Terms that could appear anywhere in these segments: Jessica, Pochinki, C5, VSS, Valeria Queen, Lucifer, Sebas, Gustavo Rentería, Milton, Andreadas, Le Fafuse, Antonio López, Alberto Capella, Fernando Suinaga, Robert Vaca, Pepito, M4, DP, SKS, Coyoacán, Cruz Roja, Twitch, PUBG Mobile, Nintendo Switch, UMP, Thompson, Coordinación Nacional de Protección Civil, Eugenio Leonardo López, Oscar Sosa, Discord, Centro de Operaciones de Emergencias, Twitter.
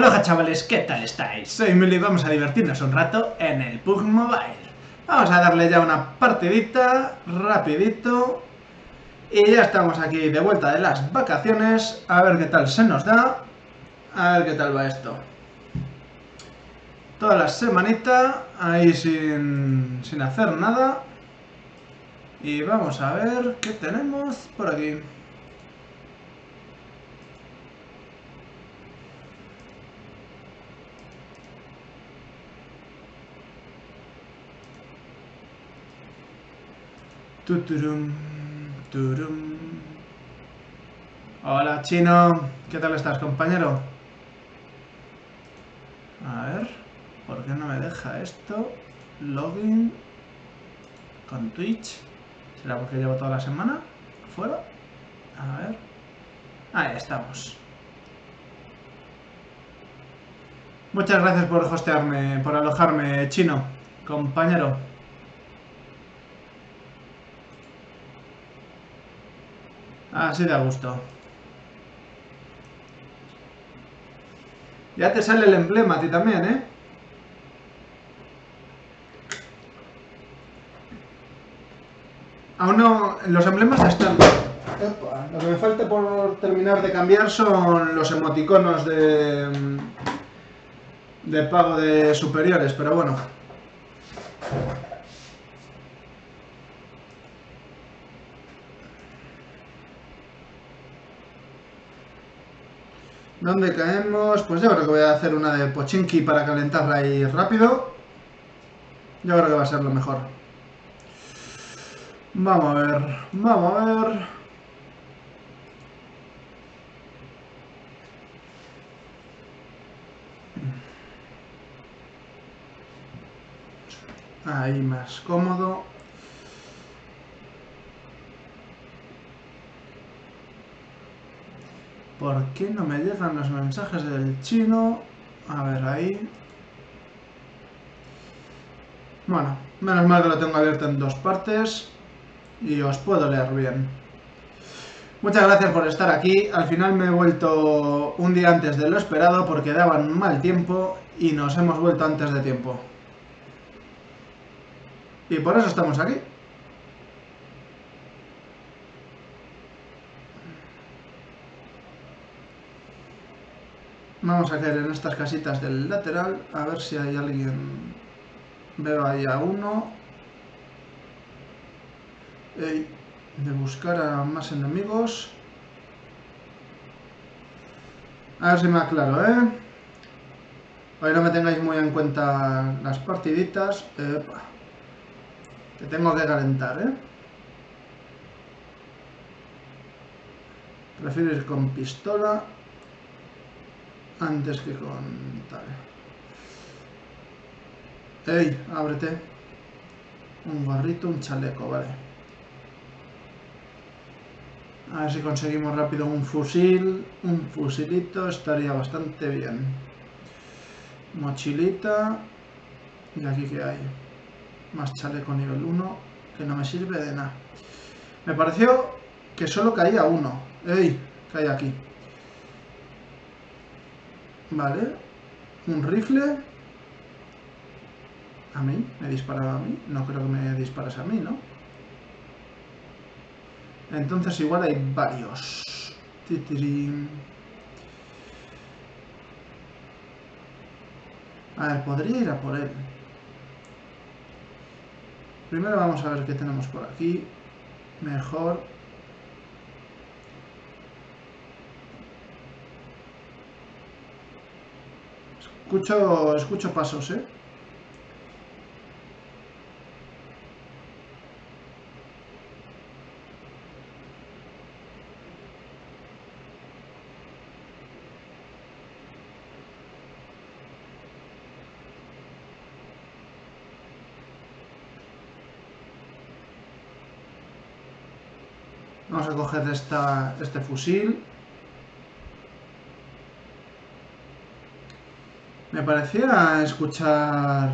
Aloha chavales, ¿qué tal estáis? Soy Milu y vamos a divertirnos un rato en el PUBG Mobile. Vamos a darle ya una partidita, rapidito. Y ya estamos aquí de vuelta de las vacaciones, a ver qué tal se nos da, a ver qué tal va esto. Toda la semanita, ahí sin hacer nada. Y vamos a ver qué tenemos por aquí. Tuturum, turum. Hola Chino, ¿qué tal estás, compañero? A ver, ¿por qué no me deja esto? Login con Twitch. ¿Será porque llevo toda la semana fuera? A ver. Ahí estamos. Muchas gracias por hostearme, por alojarme, Chino, compañero. Así de a gusto. Ya te sale el emblema a ti también, ¿eh? Aún no... Los emblemas están... Epa, lo que me falta por terminar de cambiar son los emoticonos de pago de superiores, pero bueno. ¿Dónde caemos? Pues yo creo que voy a hacer una de Pochinki para calentarla ahí rápido. Yo creo que va a ser lo mejor. Vamos a ver, vamos a ver. Ahí más cómodo. ¿Por qué no me llegan los mensajes del Chino? A ver, ahí. Bueno, menos mal que lo tengo abierto en dos partes y os puedo leer bien. Muchas gracias por estar aquí. Al final me he vuelto un día antes de lo esperado porque daban mal tiempo y nos hemos vuelto antes de tiempo. Y por eso estamos aquí. Vamos a caer en estas casitas del lateral, a ver si hay alguien... Veo ahí a uno. Ey, de buscar a más enemigos. A ver si me aclaro, ¿eh? Hoy no me tengáis muy en cuenta las partiditas. Epa. Te tengo que calentar, ¿eh? Prefiero ir con pistola antes que con tal. Ey, ábrete. Un gorrito, un chaleco, vale. A ver si conseguimos rápido un fusil. Un fusilito estaría bastante bien. Mochilita. ¿Y aquí qué hay? Más chaleco nivel 1, que no me sirve de nada. Me pareció que solo caía uno. Ey, cae aquí. Vale, un rifle. ¿A mí? ¿Me disparaba a mí? No creo que me disparas a mí, ¿no? Entonces igual hay varios. Titirín. A ver, podría ir a por él. Primero vamos a ver qué tenemos por aquí. Mejor... Escucho pasos, ¿eh? Vamos a coger este fusil. Me parecía escuchar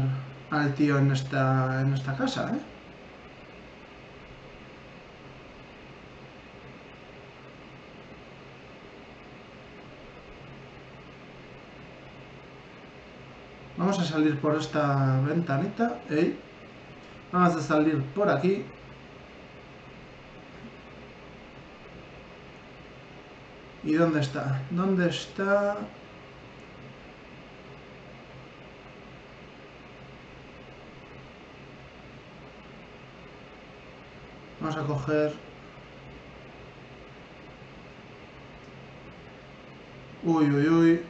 al tío en esta casa, ¿eh? Vamos a salir por esta ventanita. ¿Eh? Vamos a salir por aquí. ¿Y dónde está? ¿Dónde está? Vamos a coger uy,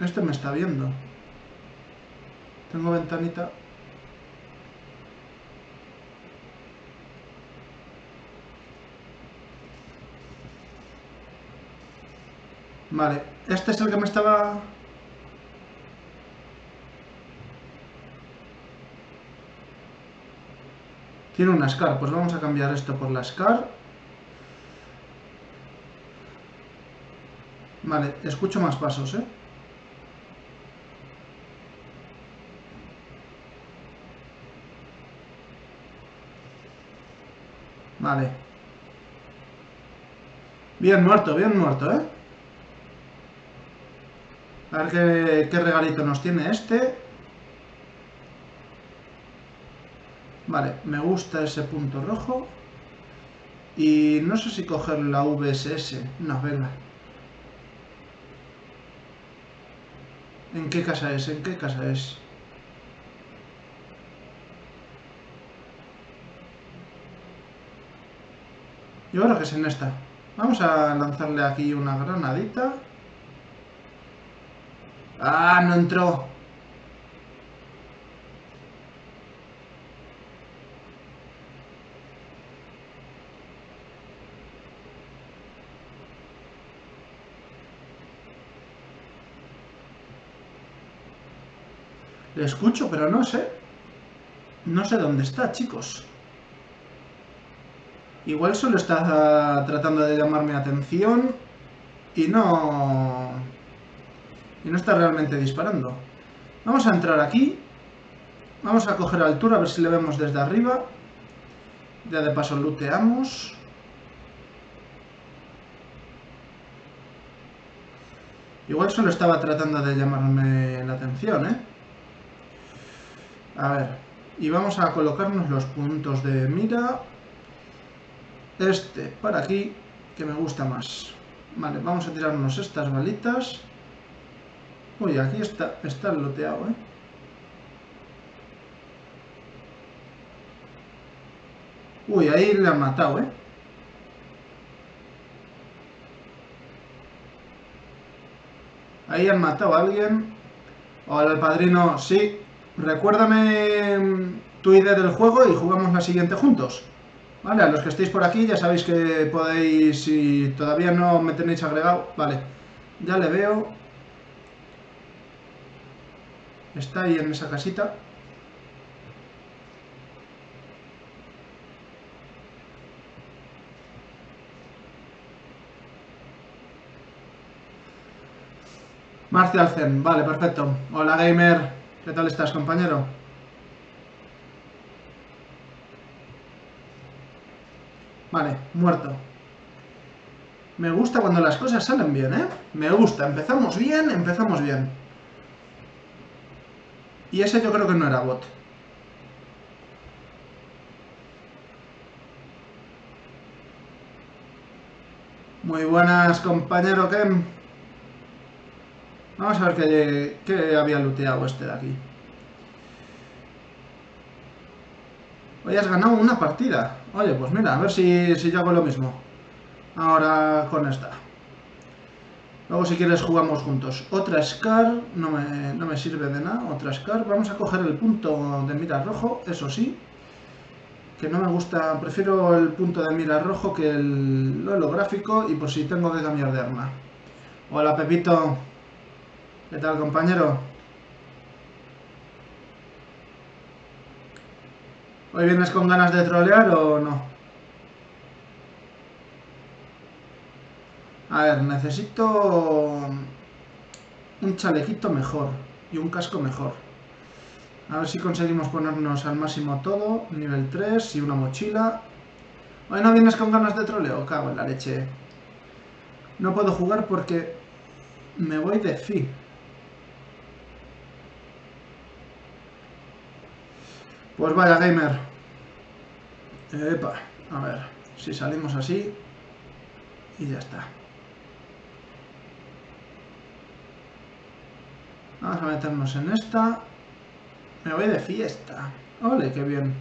este me está viendo, tengo ventanita. Vale, este es el que me estaba... Tiene una SCAR, pues vamos a cambiar esto por la SCAR. Vale, escucho más pasos, ¿eh? Vale. Bien muerto, ¿eh? A ver qué regalito nos tiene este. Vale, me gusta ese punto rojo. Y no sé si coger la VSS. No, venga. ¿En qué casa es? ¿En qué casa es? Yo creo que es en esta. Vamos a lanzarle aquí una granadita. ¡Ah, no entró! Le escucho, pero no sé. No sé dónde está, chicos. Igual solo está tratando de llamarme atención y no está realmente disparando. Vamos a entrar aquí. Vamos a coger altura, a ver si le vemos desde arriba. Ya de paso looteamos. Igual solo estaba tratando de llamarme la atención, ¿eh? A ver, y vamos a colocarnos los puntos de mira. Este para aquí, que me gusta más. Vale, vamos a tirarnos estas balitas. Uy, aquí está loteado, ¿eh? Uy, ahí le han matado, ¿eh? Ahí han matado a alguien. Hola, el padrino, sí. Recuérdame tu idea del juego y jugamos la siguiente juntos. Vale, a los que estéis por aquí ya sabéis que podéis, si todavía no me tenéis agregado. Vale, ya le veo. Está ahí en esa casita. Marcial Zen, vale, perfecto. Hola, gamer. ¿Qué tal estás, compañero? Vale, muerto. Me gusta cuando las cosas salen bien, ¿eh? Me gusta. Empezamos bien, empezamos bien. Y ese yo creo que no era bot. Muy buenas, compañero Kem. Vamos a ver qué había looteado este de aquí. Hoy has ganado una partida. Oye, pues mira, a ver si yo hago lo mismo. Ahora con esta. Luego si quieres jugamos juntos. Otra SCAR, no me sirve de nada. Otra SCAR, vamos a coger el punto de mira rojo, eso sí. Que no me gusta, prefiero el punto de mira rojo que el holográfico y por si tengo que cambiar de arma. Hola, Pepito. ¿Qué tal, compañero? ¿Hoy vienes con ganas de trolear o no? A ver, necesito un chalequito mejor y un casco mejor. A ver si conseguimos ponernos al máximo todo, nivel 3 y una mochila. Hoy no vienes con ganas de troleo, cago en la leche. No puedo jugar porque me voy de fi. Pues vaya, gamer. Epa, a ver, si salimos así y ya está. Vamos a meternos en esta. Me voy de fiesta. Ole, qué bien.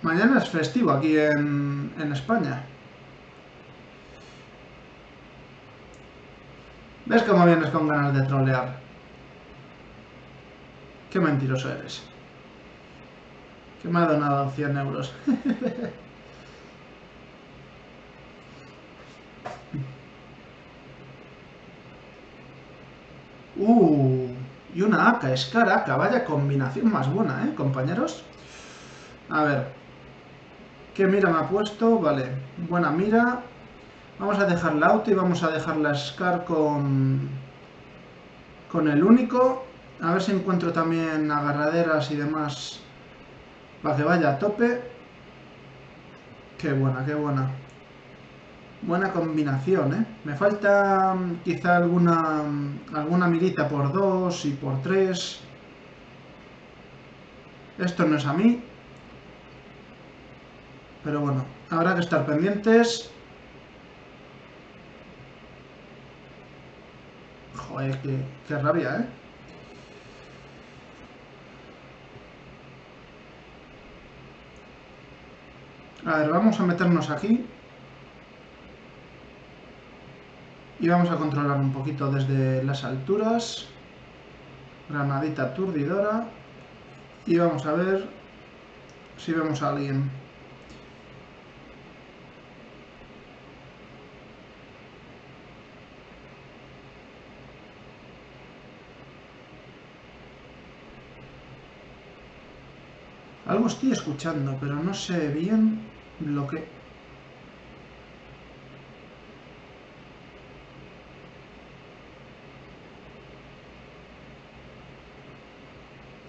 Mañana es festivo aquí en España. ¿Ves cómo vienes con ganas de trolear? Qué mentiroso eres. Que me ha donado 100 euros. Y una AK, SCAR, AK. Vaya combinación más buena, ¿eh, compañeros? A ver. ¿Qué mira me ha puesto? Vale, buena mira. Vamos a dejar la auto y vamos a dejar la SCAR con el único. A ver si encuentro también agarraderas y demás para que vaya a tope. Qué buena, qué buena. Buena combinación, ¿eh? Me falta quizá alguna mirita por 2 y por 3. Esto no es a mí. Pero bueno, habrá que estar pendientes. Joder, qué rabia, ¿eh? A ver, vamos a meternos aquí. Y vamos a controlar un poquito desde las alturas. Granadita aturdidora. Y vamos a ver si vemos a alguien. Algo estoy escuchando, pero no sé bien lo que...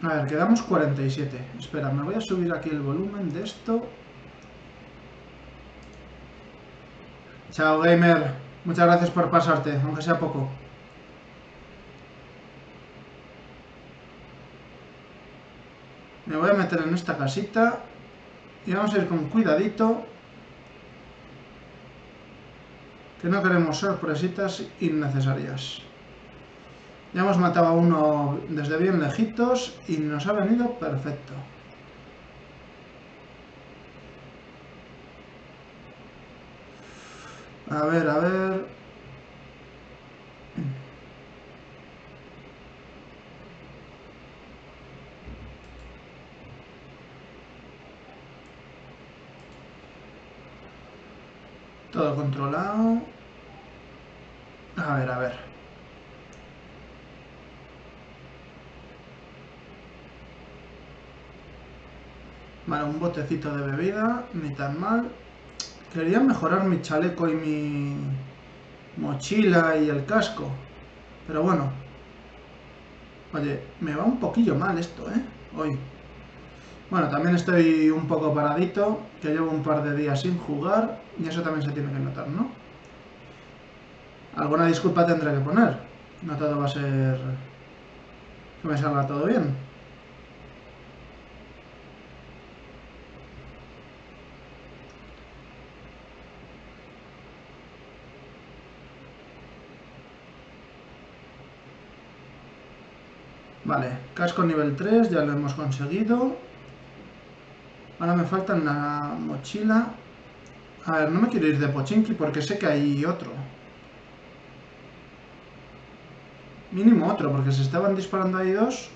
A ver, quedamos 47. Espera, me voy a subir aquí el volumen de esto. Chao, gamer. Muchas gracias por pasarte, aunque sea poco. Me voy a meter en esta casita y vamos a ir con cuidadito, que no queremos sorpresitas innecesarias. Ya hemos matado a uno desde bien lejitos y nos ha venido perfecto. A ver, a ver... Todo controlado. A ver, a ver. Vale, un botecito de bebida, ni tan mal. Quería mejorar mi chaleco y mi mochila y el casco. Pero bueno. Oye, me va un poquillo mal esto, ¿eh? Hoy. Bueno, también estoy un poco paradito, que llevo un par de días sin jugar y eso también se tiene que notar, ¿no? Alguna disculpa tendré que poner, no todo va a ser que me salga todo bien. Vale, casco nivel 3, ya lo hemos conseguido. Ahora me faltan la mochila. A ver, no me quiero ir de Pochinki porque sé que hay otro. Mínimo otro, porque se estaban disparando ahí dos.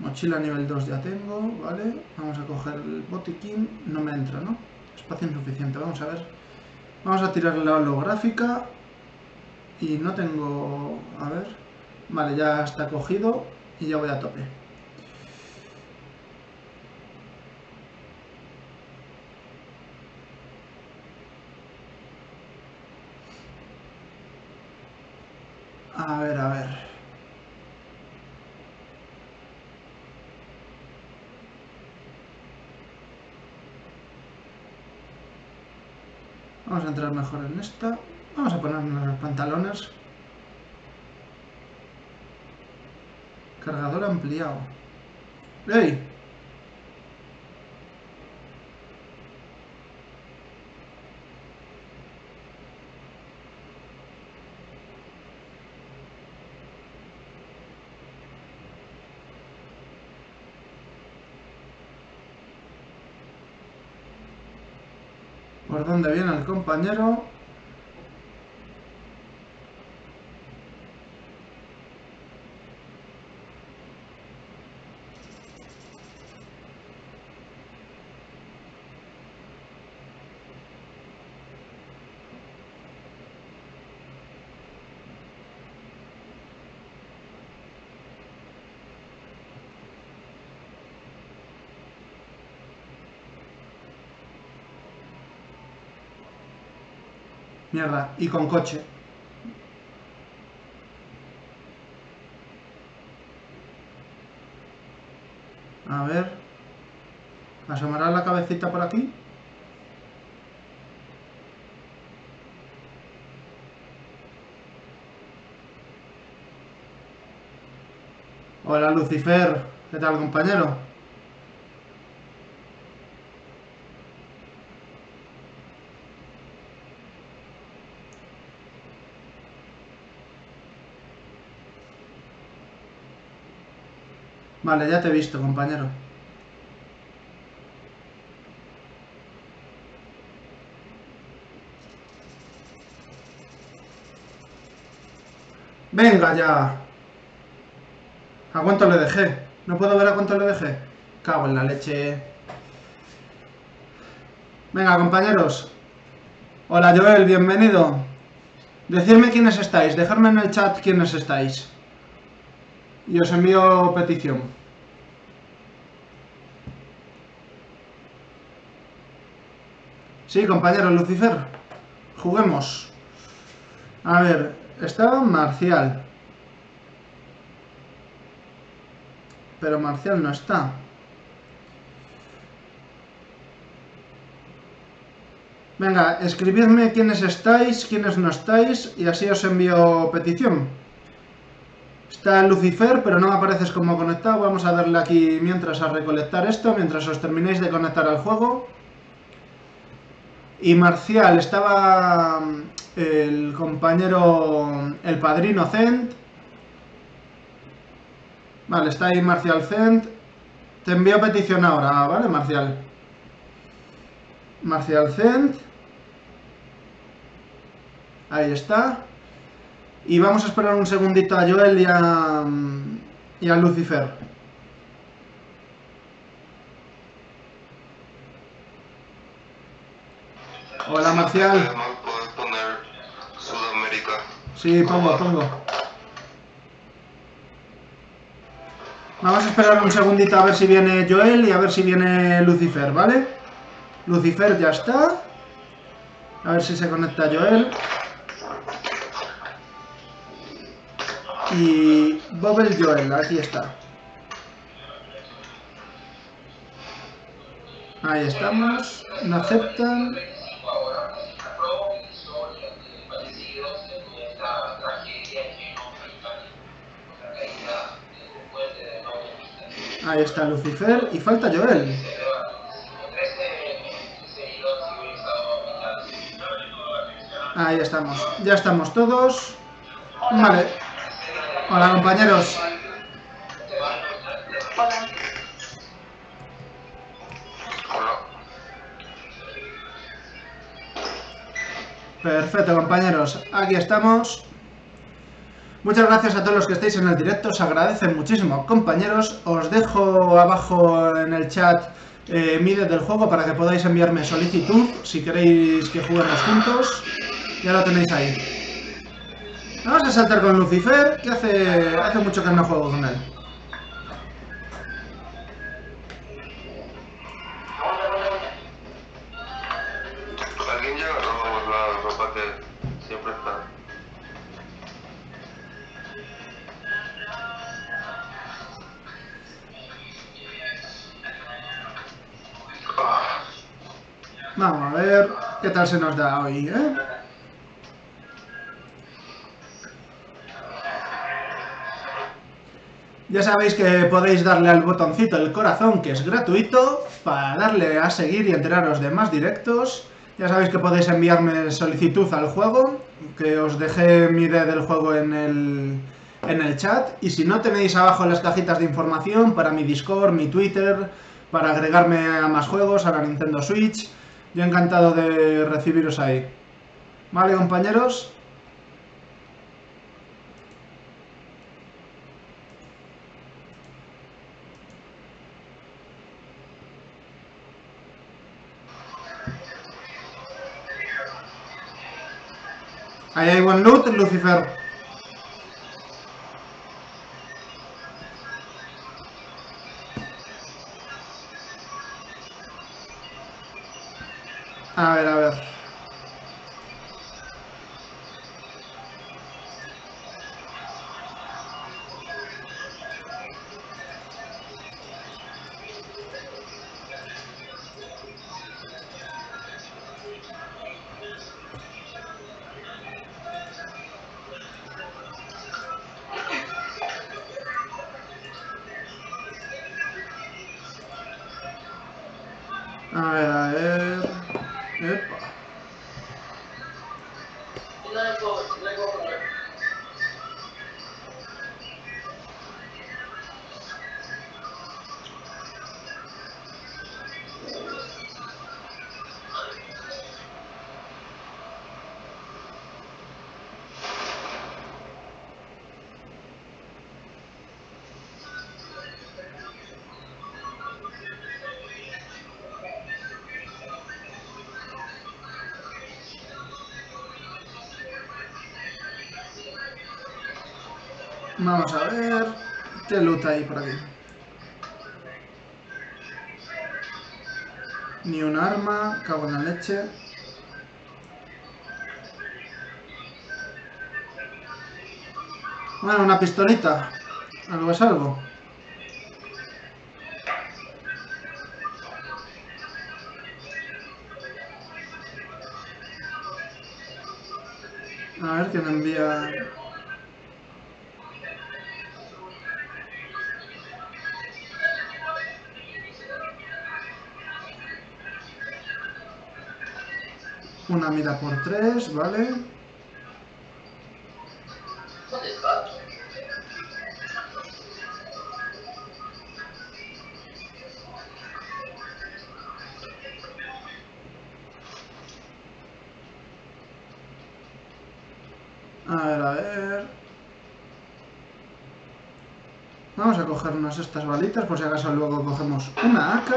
Mochila nivel 2 ya tengo, vale. Vamos a coger el botiquín. No me entra, ¿no? Espacio insuficiente, vamos a ver. Vamos a tirar la holográfica. Y no tengo... A ver... Vale, ya está cogido y ya voy a tope. A ver, a ver. Vamos a entrar mejor en esta. Vamos a ponernos los pantalones. Cargador ampliado. ¡Ey! ¿Por dónde viene el compañero? Mierda, y con coche. A ver. ¿Asomará la cabecita por aquí? Hola, Lucifer. ¿Qué tal, compañero? Vale, ya te he visto, compañero. ¡Venga ya! ¿A cuánto le dejé? No puedo ver a cuánto le dejé. Cago en la leche. Venga, compañeros. Hola, Joel, bienvenido. Decidme quiénes estáis. Dejadme en el chat quiénes estáis. Y os envío petición. Sí, compañero Lucifer. Juguemos. A ver, estaba Marcial. Pero Marcial no está. Venga, escribidme quiénes estáis, quiénes no estáis, y así os envío petición. Está Lucifer, pero no me apareces como conectado. Vamos a darle aquí mientras a recolectar esto, mientras os terminéis de conectar al juego. Y Marcial, estaba el compañero, el padrino Zen. Vale, está ahí Marcial Zen. Te envío petición ahora, ¿vale, Marcial? Marcial Zen. Ahí está. Y vamos a esperar un segundito a Joel y a Lucifer. Hola, Marcial. ¿Puedes poner Sudamérica? Sí, pongo. Vamos a esperar un segundito a ver si viene Joel y a ver si viene Lucifer, ¿vale? Lucifer ya está. A ver si se conecta Joel. Y Bobel Joel, aquí está. Ahí estamos, no aceptan. Ahí está Lucifer y falta Joel. Ahí estamos, ya estamos todos. Vale. Hola, compañeros. Hola. Perfecto, compañeros. Aquí estamos. Muchas gracias a todos los que estáis en el directo. Os agradece muchísimo, compañeros. Os dejo abajo en el chat mi ID del juego para que podáis enviarme solicitud si queréis que juguemos juntos. Ya lo tenéis ahí. Vamos a saltar con Lucifer, que hace mucho que no juego con él. ¿Alguien ya agarró la ropa que siempre está? Vamos a ver qué tal se nos da hoy, ¿eh? Ya sabéis que podéis darle al botoncito del corazón, que es gratuito, para darle a seguir y enteraros de más directos. Ya sabéis que podéis enviarme solicitud al juego, que os dejé mi ID del juego en el chat. Y si no, tenéis abajo las cajitas de información para mi Discord, mi Twitter, para agregarme a más juegos, a la Nintendo Switch. Yo encantado de recibiros ahí. ¿Vale, compañeros? Ahí hay buen loot, Lucifer. A ver, a ver. Vamos a ver qué loot hay por aquí. Ni un arma, cago en la leche. Bueno, una pistolita. Algo es algo. A ver quién envía... Una mira por 3, ¿vale? A ver, a ver. Vamos a cogernos estas balitas, por si acaso luego cogemos una AK.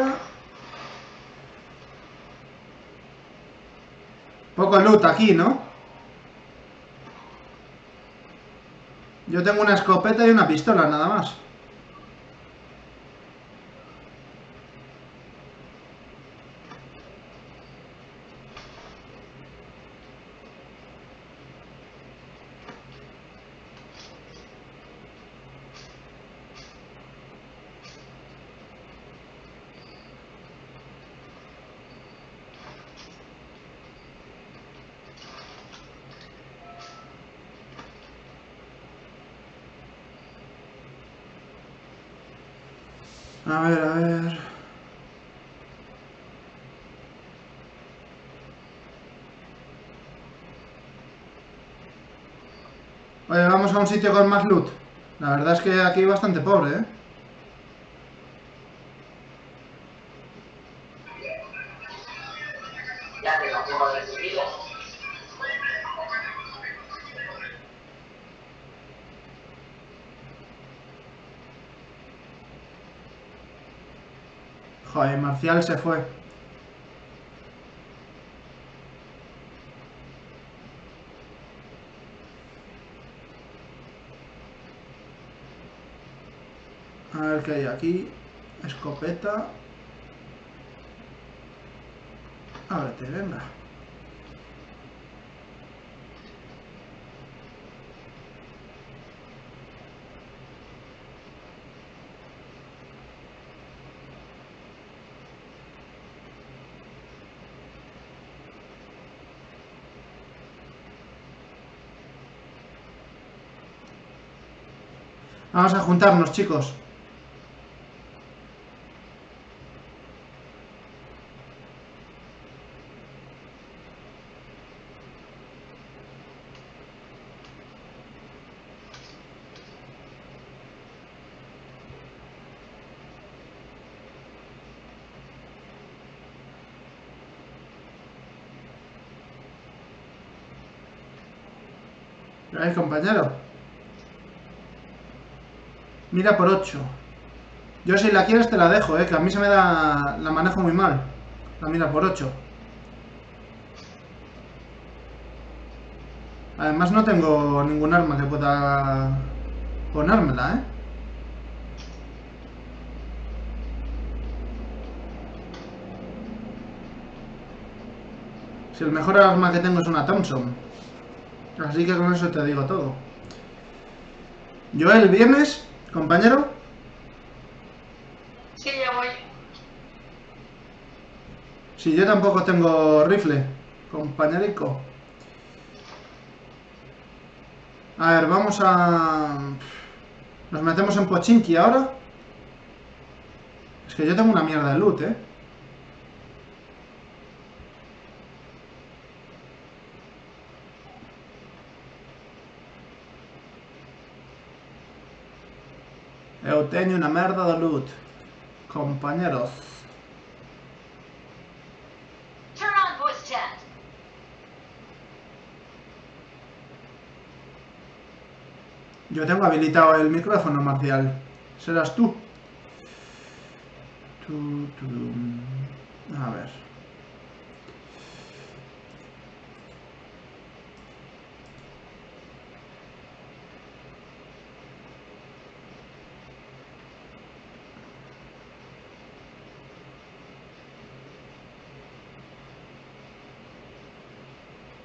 Poco loot aquí, ¿no? Yo tengo una escopeta y una pistola, nada más. A ver, a ver... Oye, vamos a un sitio con más loot. La verdad es que aquí bastante pobre, ¿eh? Joder, Marcial se fue. A ver qué hay aquí. Escopeta. Ábrete, venga. Vamos a juntarnos, chicos. Compañero, mira por 8. Yo, si la quieres, te la dejo, que a mí se me da, la manejo muy mal. La mira por 8. Además, no tengo ningún arma que pueda ponérmela, Si el mejor arma que tengo es una Thompson. Así que con eso te digo todo. Joel, ¿vienes, compañero? Sí, ya voy. Sí, yo tampoco tengo rifle, compañerico. A ver, vamos a... ¿Nos metemos en Pochinki ahora? Es que yo tengo una mierda de loot, Yo tengo una merda de loot, compañeros. Turn on voice chat. Yo tengo habilitado el micrófono, Marcial. ¿Serás tú? A ver.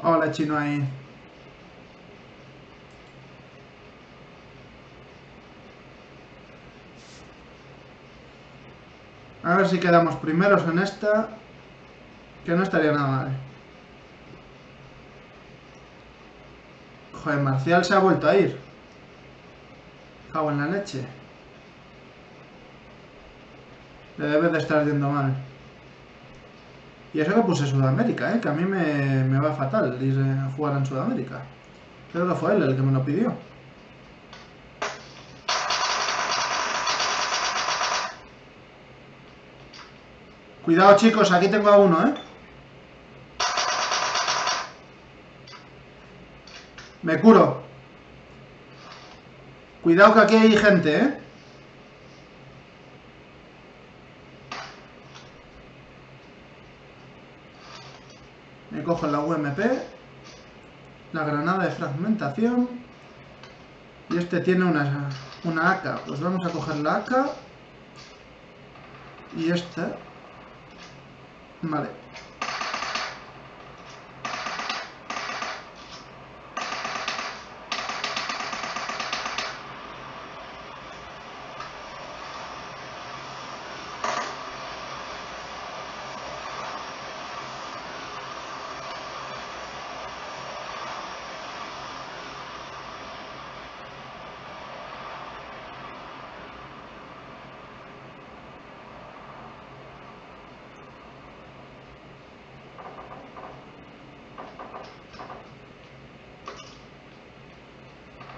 Hola, Chino ahí. A ver si quedamos primeros en esta, que no estaría nada mal. Joder, Marcial se ha vuelto a ir. Cago en la leche. Le debe de estar yendo mal. Y eso que puse Sudamérica, que a mí me va fatal ir a jugar en Sudamérica. Creo que fue él el que me lo pidió. Cuidado, chicos, aquí tengo a uno, Me curo. Cuidado que aquí hay gente, Me cojo la UMP, la granada de fragmentación, y este tiene una AK. Pues vamos a coger la AK y esta. Vale.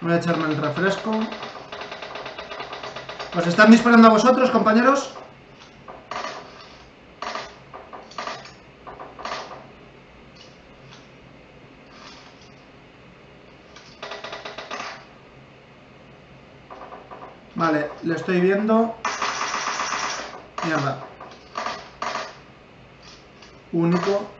Voy a echarme el refresco. ¿Os están disparando a vosotros, compañeros? Vale, le estoy viendo. Mierda. Único.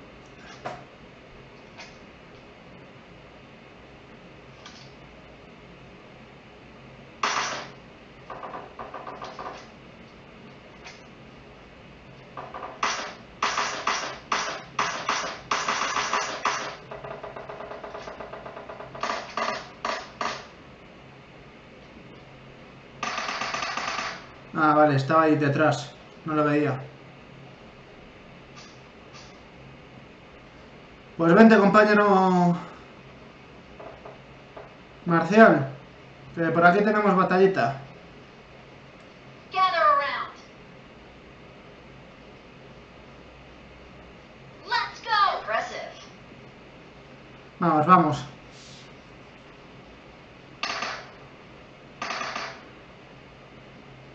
Estaba ahí detrás, no lo veía. Pues vente, compañero Marcial. Por aquí tenemos batallita. Vamos, vamos.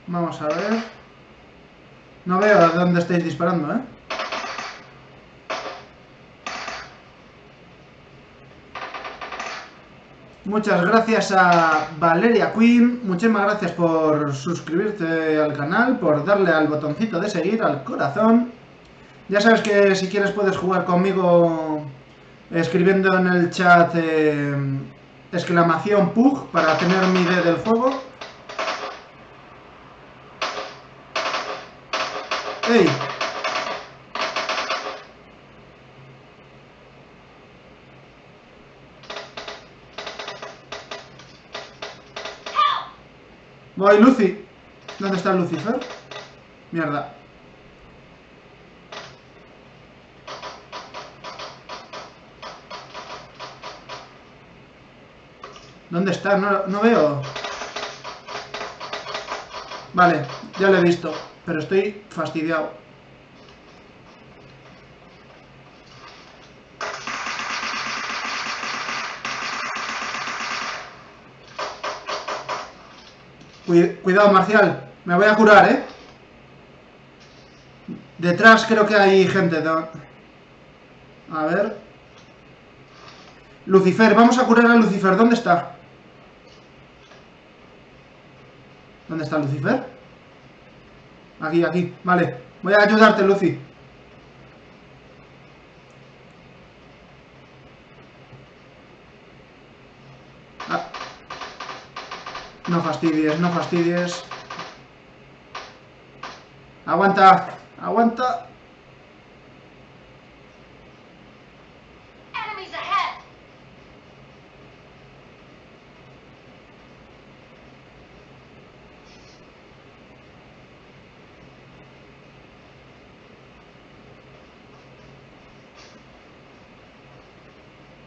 Vamos a ver. No veo de dónde estáis disparando, ¿eh? Muchas gracias a Valeria Queen, muchísimas gracias por suscribirte al canal, por darle al botoncito de seguir, al corazón. Ya sabes que si quieres puedes jugar conmigo escribiendo en el chat exclamación PUG para tener mi idea del juego. ¡Ey! Voy, Lucy. ¿Dónde está Lucifer? Mierda. ¿Dónde está? No veo. Vale, ya lo he visto, pero estoy fastidiado. Cuidado, Marcial. Me voy a curar, ¿eh? Detrás creo que hay gente. A ver. Lucifer, vamos a curar a Lucifer. ¿Dónde está? ¿Dónde está Lucifer? Aquí, aquí. Vale. Voy a ayudarte, Lucy. No fastidies, no fastidies. Aguanta, aguanta.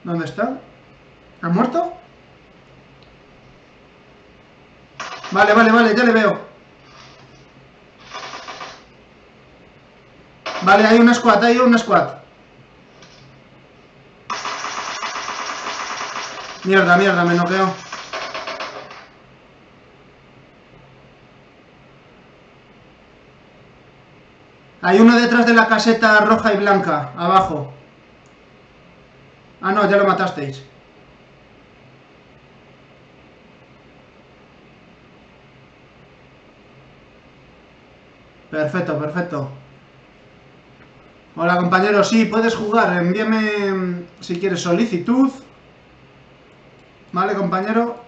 ¿Dónde está? ¿Ha muerto? Vale, vale, vale, ya le veo. Vale, hay una squad, hay una squad. Mierda, mierda, me noqueo. Hay uno detrás de la caseta roja y blanca, abajo. Ah, no, ya lo matasteis. Perfecto, perfecto. Hola, compañero, sí, puedes jugar. Envíame, si quieres, solicitud. Vale, compañero.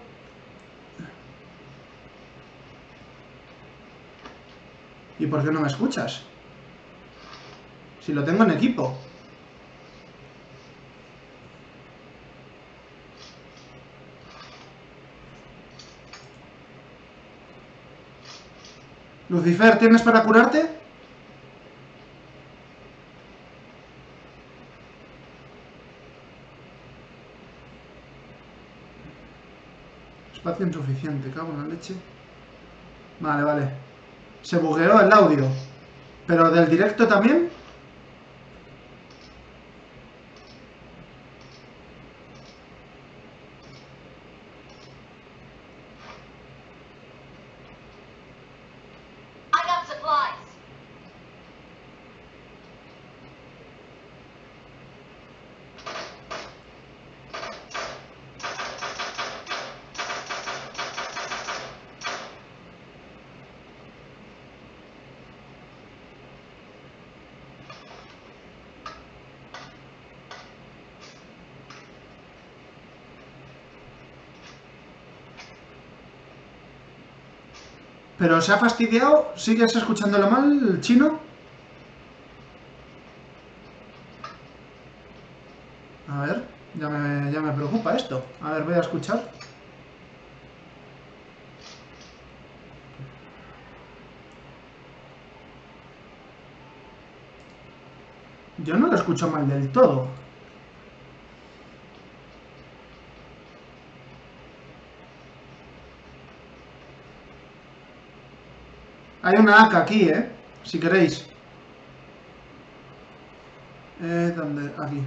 ¿Y por qué no me escuchas? Si lo tengo en equipo. Lucifer, ¿tienes para curarte? Espacio insuficiente, cago en la leche. Vale, vale. Se bugueó el audio. ¿Pero del directo también? ¿Pero se ha fastidiado? ¿Sigues escuchándolo mal, Chino? A ver, ya me preocupa esto. A ver, voy a escuchar. Yo no lo escucho mal del todo. Hay una AK aquí, si queréis. ¿Dónde? Aquí.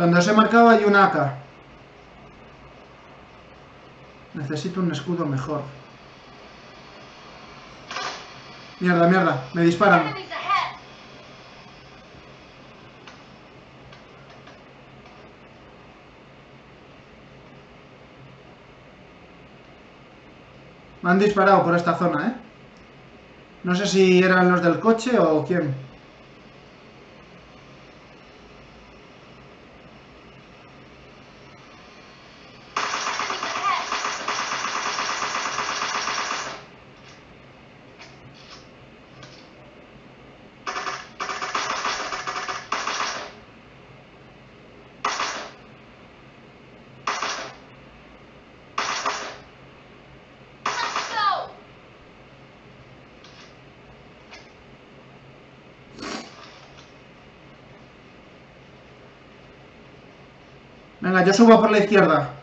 Donde os he marcado hay una AK. Necesito un escudo mejor. Mierda, mierda. Me disparan. Me han disparado por esta zona, No sé si eran los del coche o quién. Venga, yo subo por la izquierda.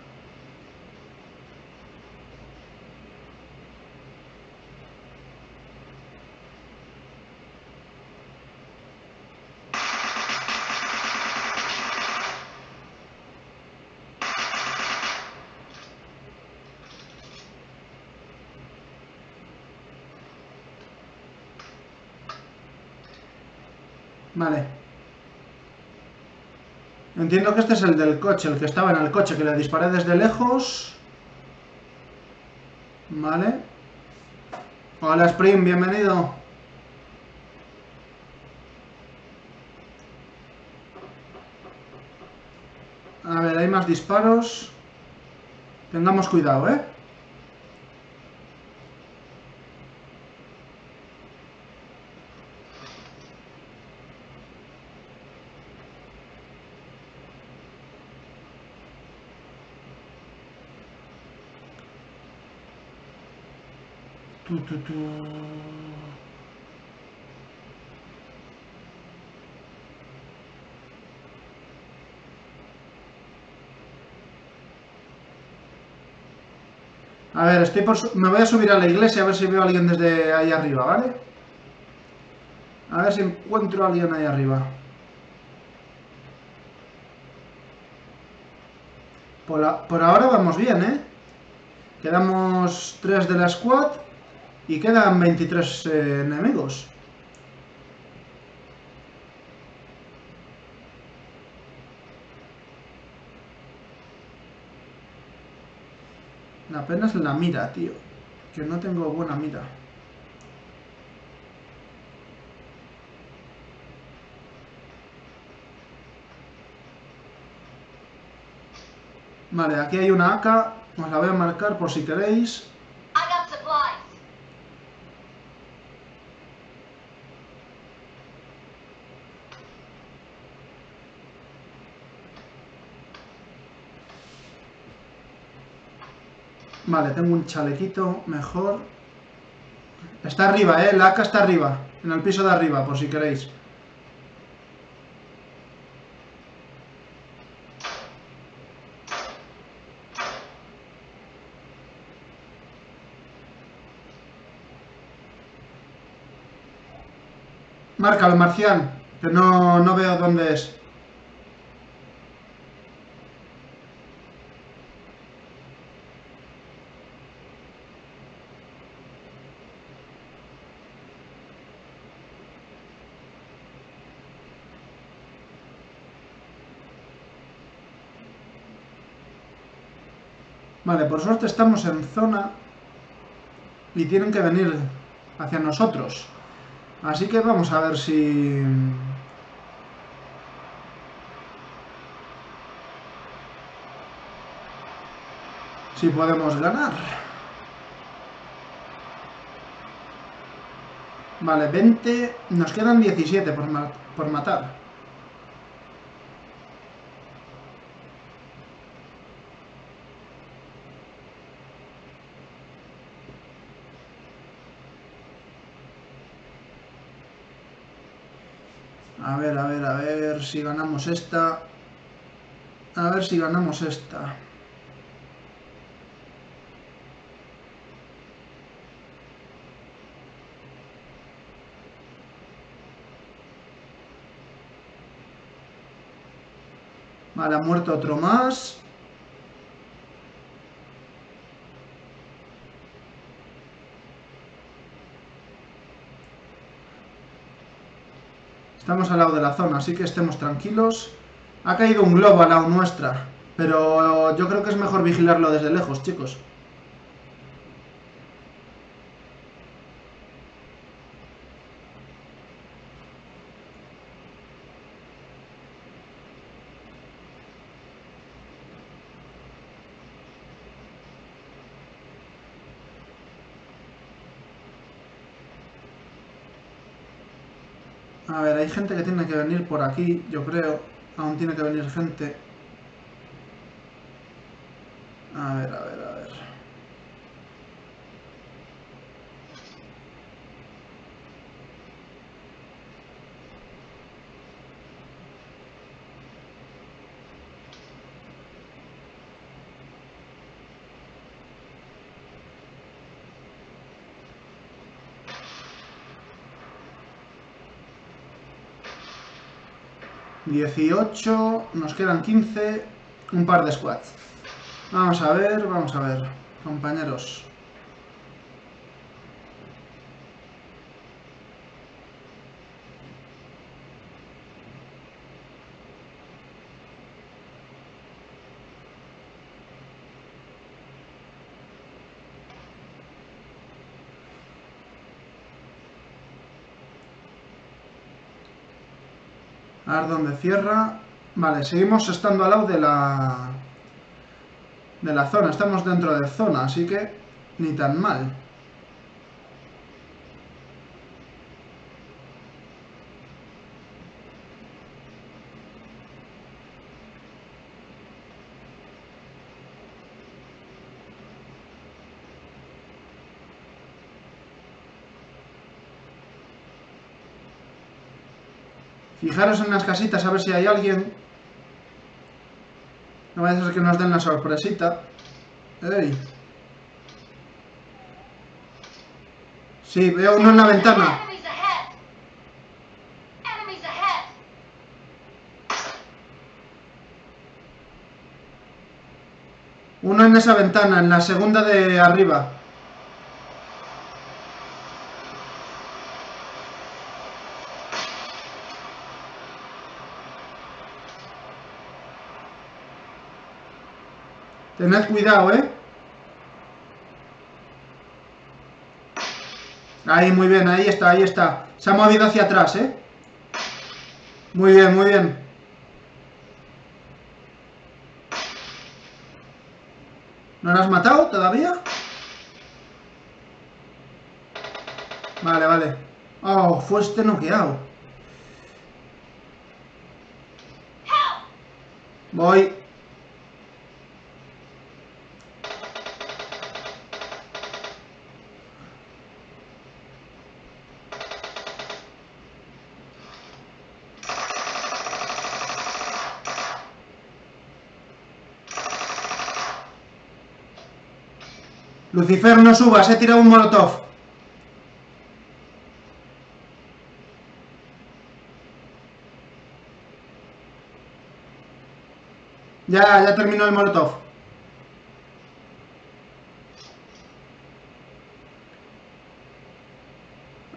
Vale. Entiendo que este es el del coche, el que estaba en el coche, que le disparé desde lejos. Vale. Hola Spring, bienvenido. A ver, hay más disparos. Tengamos cuidado, A ver, estoy por... Me voy a subir a la iglesia a ver si veo a alguien desde ahí arriba, ¿vale? A ver si encuentro a alguien ahí arriba. Por ahora vamos bien, Quedamos 3 de la squad. Y quedan 23 enemigos. La pena es la mira, tío. Que no tengo buena mira. Vale, aquí hay una AK. Os la voy a marcar por si queréis. Vale, tengo un chalequito mejor. Está arriba, la AK está arriba. En el piso de arriba, por si queréis. Márcalo, Marcial. Que no veo dónde es. Vale, por suerte estamos en zona y tienen que venir hacia nosotros. Así que vamos a ver si... si podemos ganar. Vale, 20... Nos quedan 17 por matar. A ver si ganamos esta. A ver si ganamos esta. Vale, ha muerto otro más. Estamos al lado de la zona, así que estemos tranquilos. Ha caído un globo al lado nuestra, pero yo creo que es mejor vigilarlo desde lejos, chicos. A ver, hay gente que tiene que venir por aquí, yo creo. Aún tiene que venir gente. A ver, a ver, a ver. ...18... nos quedan 15... un par de squads. Vamos a ver... compañeros. A ver dónde cierra. Vale, seguimos estando al lado de la zona. Estamos dentro de zona, así que ni tan mal. Fijaros en las casitas a ver si hay alguien. No vaya a ser que nos den la sorpresita. ¡Ey! Sí, veo uno en la ventana. Uno en esa ventana, en la segunda de arriba. Tened cuidado, ¿eh? Ahí, muy bien, ahí está, ahí está. Se ha movido hacia atrás, ¿eh? Muy bien, muy bien. ¿No lo has matado todavía? Vale, vale. Oh, fue este noqueado. Voy. Lucifer, no subas, he tirado un molotov. Ya terminó el molotov.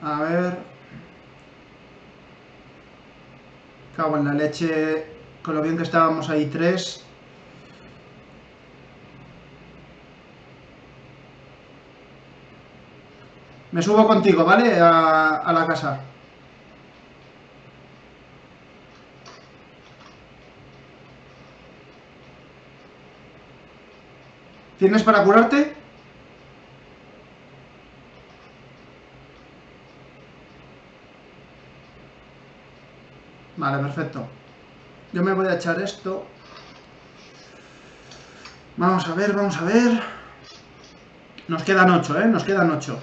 A ver. Cago en la leche. Con lo bien que estábamos ahí tres. Me subo contigo, ¿vale? A la casa. ¿Tienes para curarte? Vale, perfecto. Yo me voy a echar esto. Vamos a ver, vamos a ver. Nos quedan 8, ¿eh? Nos quedan 8.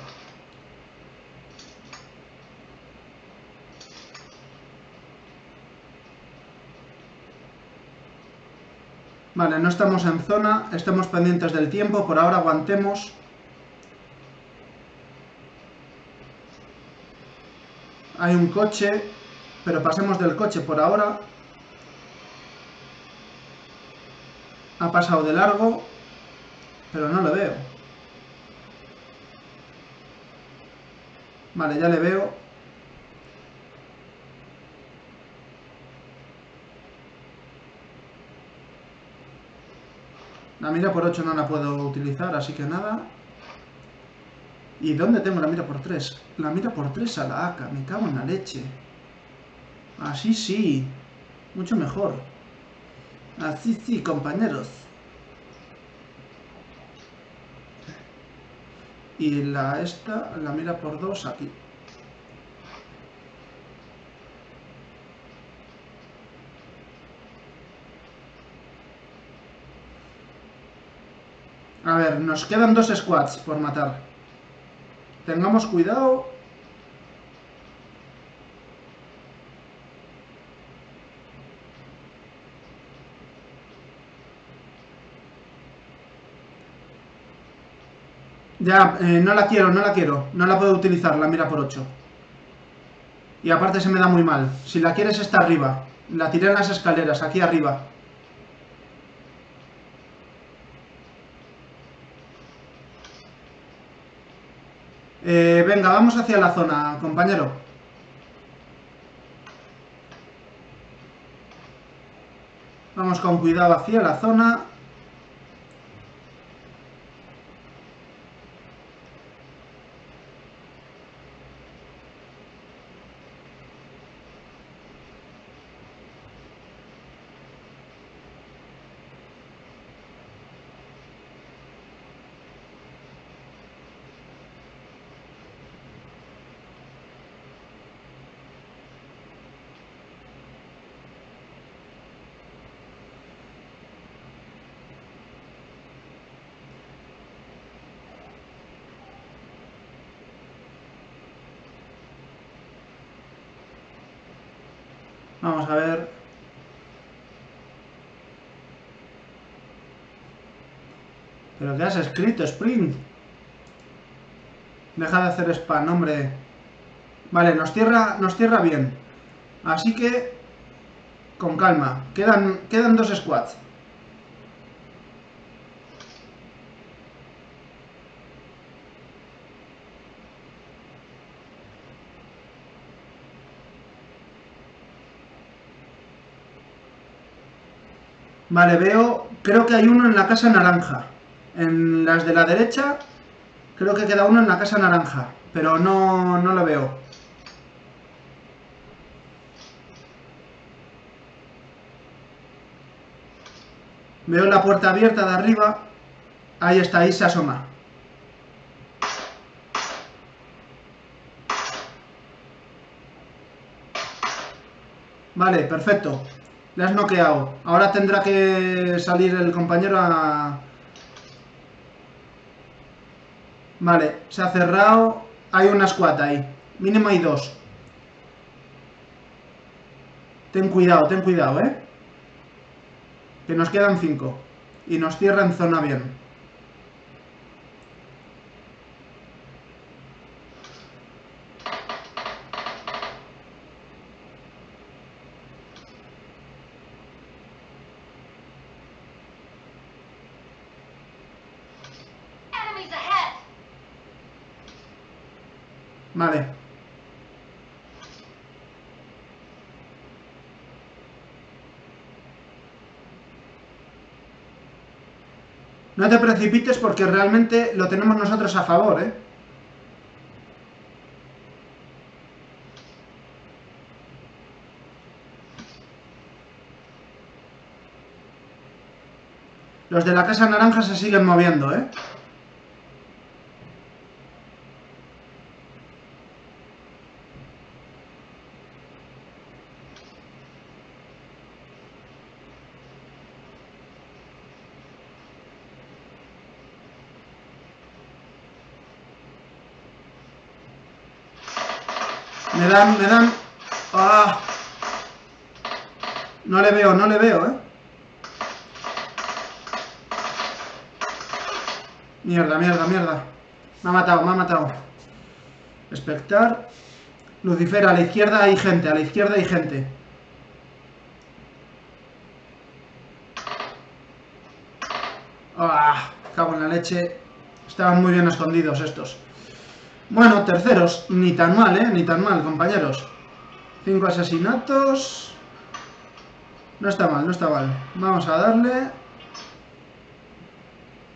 Vale, no estamos en zona, estemos pendientes del tiempo, por ahora aguantemos. Hay un coche, pero pasemos del coche por ahora. Ha pasado de largo, pero no lo veo. Vale, ya le veo. La mira por 8 no la puedo utilizar, así que nada. ¿Y dónde tengo la mira por 3? La mira por 3 a la AK, me cago en la leche. Así sí, mucho mejor. Así sí, compañeros. Y la esta, la mira por 2 aquí. A ver, nos quedan 2 squads por matar. Tengamos cuidado. Ya, no la quiero. No la puedo utilizar, la mira por 8. Y aparte se me da muy mal. Si la quieres está arriba. La tiré en las escaleras, aquí arriba. Venga, vamos hacia la zona, compañero. Vamos con cuidado hacia la zona. Vamos a ver. ¿Pero qué has escrito, Sprint? Deja de hacer spam, hombre. Vale, nos cierra bien. Así que, con calma. Quedan 2 squads. Vale, veo, creo que hay uno en la casa naranja. En las de la derecha, creo que queda uno en la casa naranja, pero no lo veo. Veo la puerta abierta de arriba. Ahí está, ahí se asoma. Vale, perfecto. Le has noqueado. Ahora tendrá que salir el compañero a... Vale, se ha cerrado. Hay una squad ahí. Mínimo hay 2. Ten cuidado, ¿eh? Que nos quedan 5. Y nos cierra en zona bien. Vale. No te precipites porque realmente lo tenemos nosotros a favor, ¿eh? Los de la casa naranja se siguen moviendo, ¿eh? Me dan... ¡Ah! No le veo, ¿eh? Mierda. Me ha matado. Espectar. Lucifer, a la izquierda hay gente. Ah, cago en la leche. Estaban muy bien escondidos estos. Bueno, terceros. Ni tan mal, ni tan mal, compañeros. 5 asesinatos. No está mal, no está mal. Vamos a darle.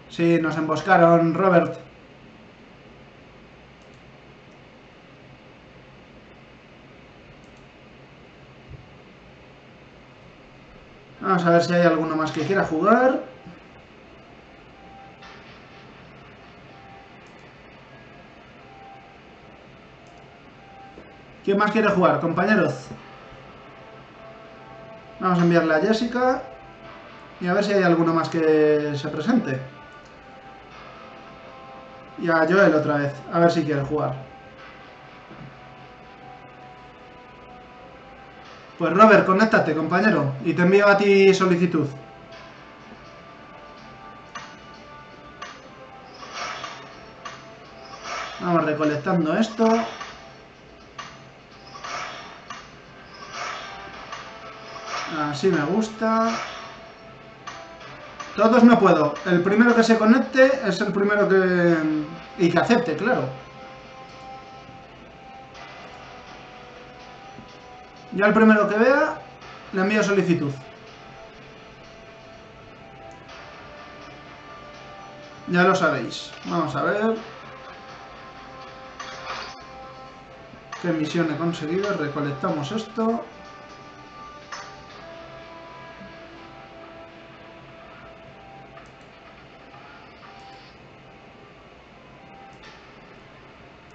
Sí, nos emboscaron, Robert. Vamos a ver si hay alguno más que quiera jugar. ¿Quién más quiere jugar, compañeros? Vamos a enviarle a Jessica y a ver si hay alguno más que se presente. Y a Joel otra vez, a ver si quiere jugar. Pues Robert, conéctate, compañero, y te envío a ti solicitud. Vamos recolectando esto. Así me gusta. Todos no puedo. El primero que se conecte es el primero que... y que acepte, claro. Yo al primero que vea le envío solicitud. Ya lo sabéis. Vamos a ver qué misión he conseguido. Recolectamos esto.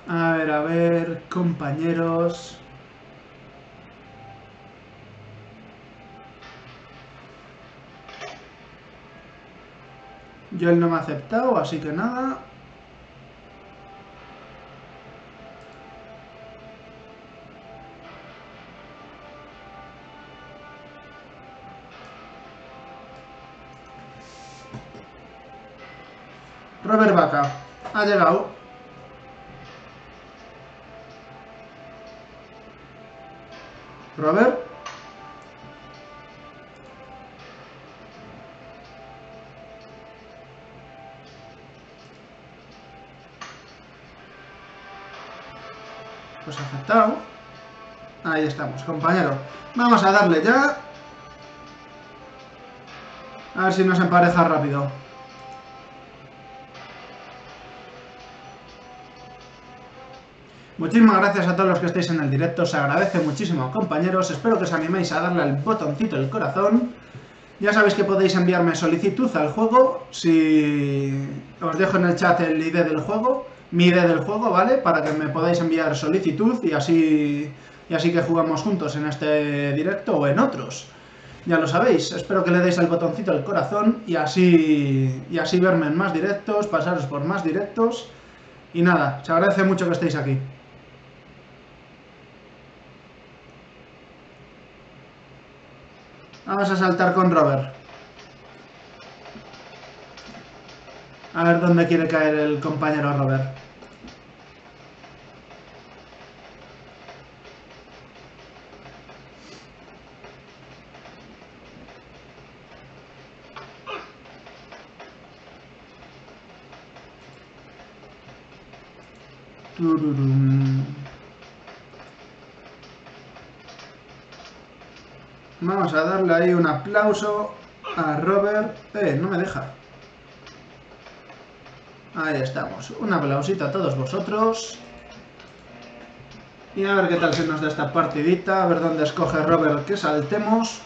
A ver, compañeros. Yo él no me ha aceptado, así que nada. Robert Vaca ha llegado. Robert. Pues aceptado. Ahí estamos, compañero. Vamos a darle ya. A ver si nos empareja rápido. Muchísimas gracias a todos los que estáis en el directo, os agradece muchísimo, compañeros, espero que os animéis a darle al botoncito del corazón. Ya sabéis que podéis enviarme solicitud al juego, si os dejo en el chat el ID del juego, mi ID del juego, ¿vale? Para que me podáis enviar solicitud y así que jugamos juntos en este directo o en otros. Ya lo sabéis, espero que le deis al botoncito del corazón y así verme en más directos, pasaros por más directos y nada, se agradece mucho que estéis aquí. Vamos a saltar con Robert. A ver dónde quiere caer el compañero Robert. Tururum. Vamos a darle ahí un aplauso a Robert. No me deja. Ahí estamos. Un aplausito a todos vosotros. Y a ver qué tal se nos da esta partidita. A ver dónde escoge Robert que saltemos.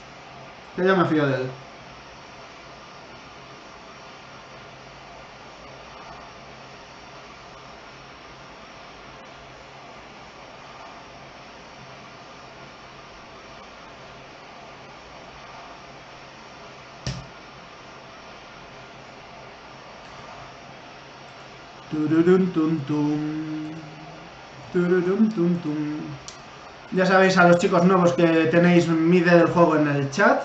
Que yo me fío de él. Ya sabéis a los chicos nuevos que tenéis mi ID del juego en el chat,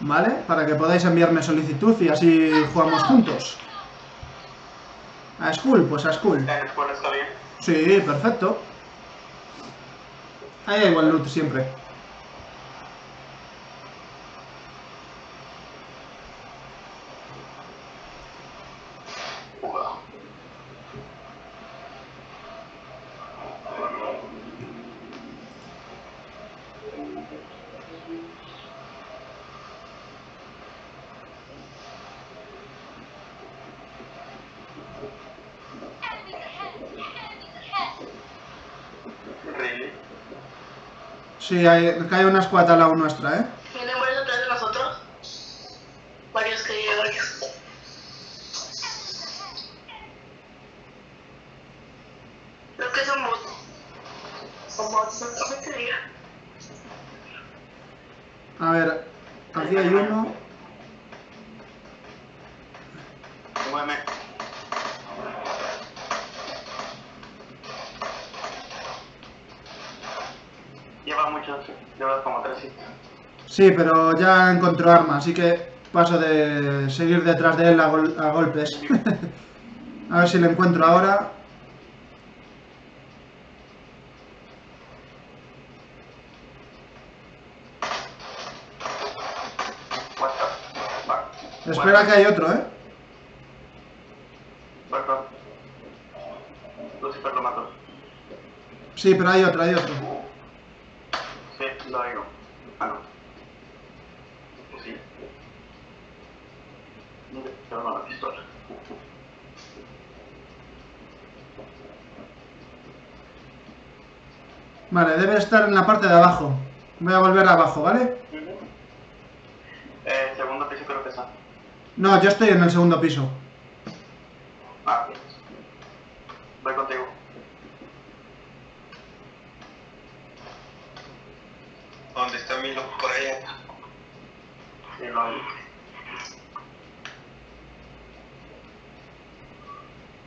¿vale? Para que podáis enviarme solicitud y así jugamos juntos. A School, pues a School. ¿Está bien? Sí, perfecto. Ahí hay igual loot siempre. Sí, cae una escuadra al lado nuestra, ¿eh? ¿Vienen varios detrás de nosotros? Varios que varios. Creo que son bots. Son bots, no te diga. A ver, aquí hay uno. Bueno. Lleva muchos, lleva como 3 sitios. Sí, pero ya encontró arma, así que paso de seguir detrás de él a golpes. A ver si lo encuentro ahora. Espera que hay otro, ¿eh? Perdón. Lucifer lo mató. Sí, pero hay otro, hay otro. Lo digo. Ah, no. Sí. Pero no la pistola. Vale, debe estar en la parte de abajo. Voy a volver abajo, ¿vale? Segundo piso creo que está. No, yo estoy en el segundo piso. Ah, bien. Voy contigo. ¿Dónde está Milu? Por allá. Sí, lo vi.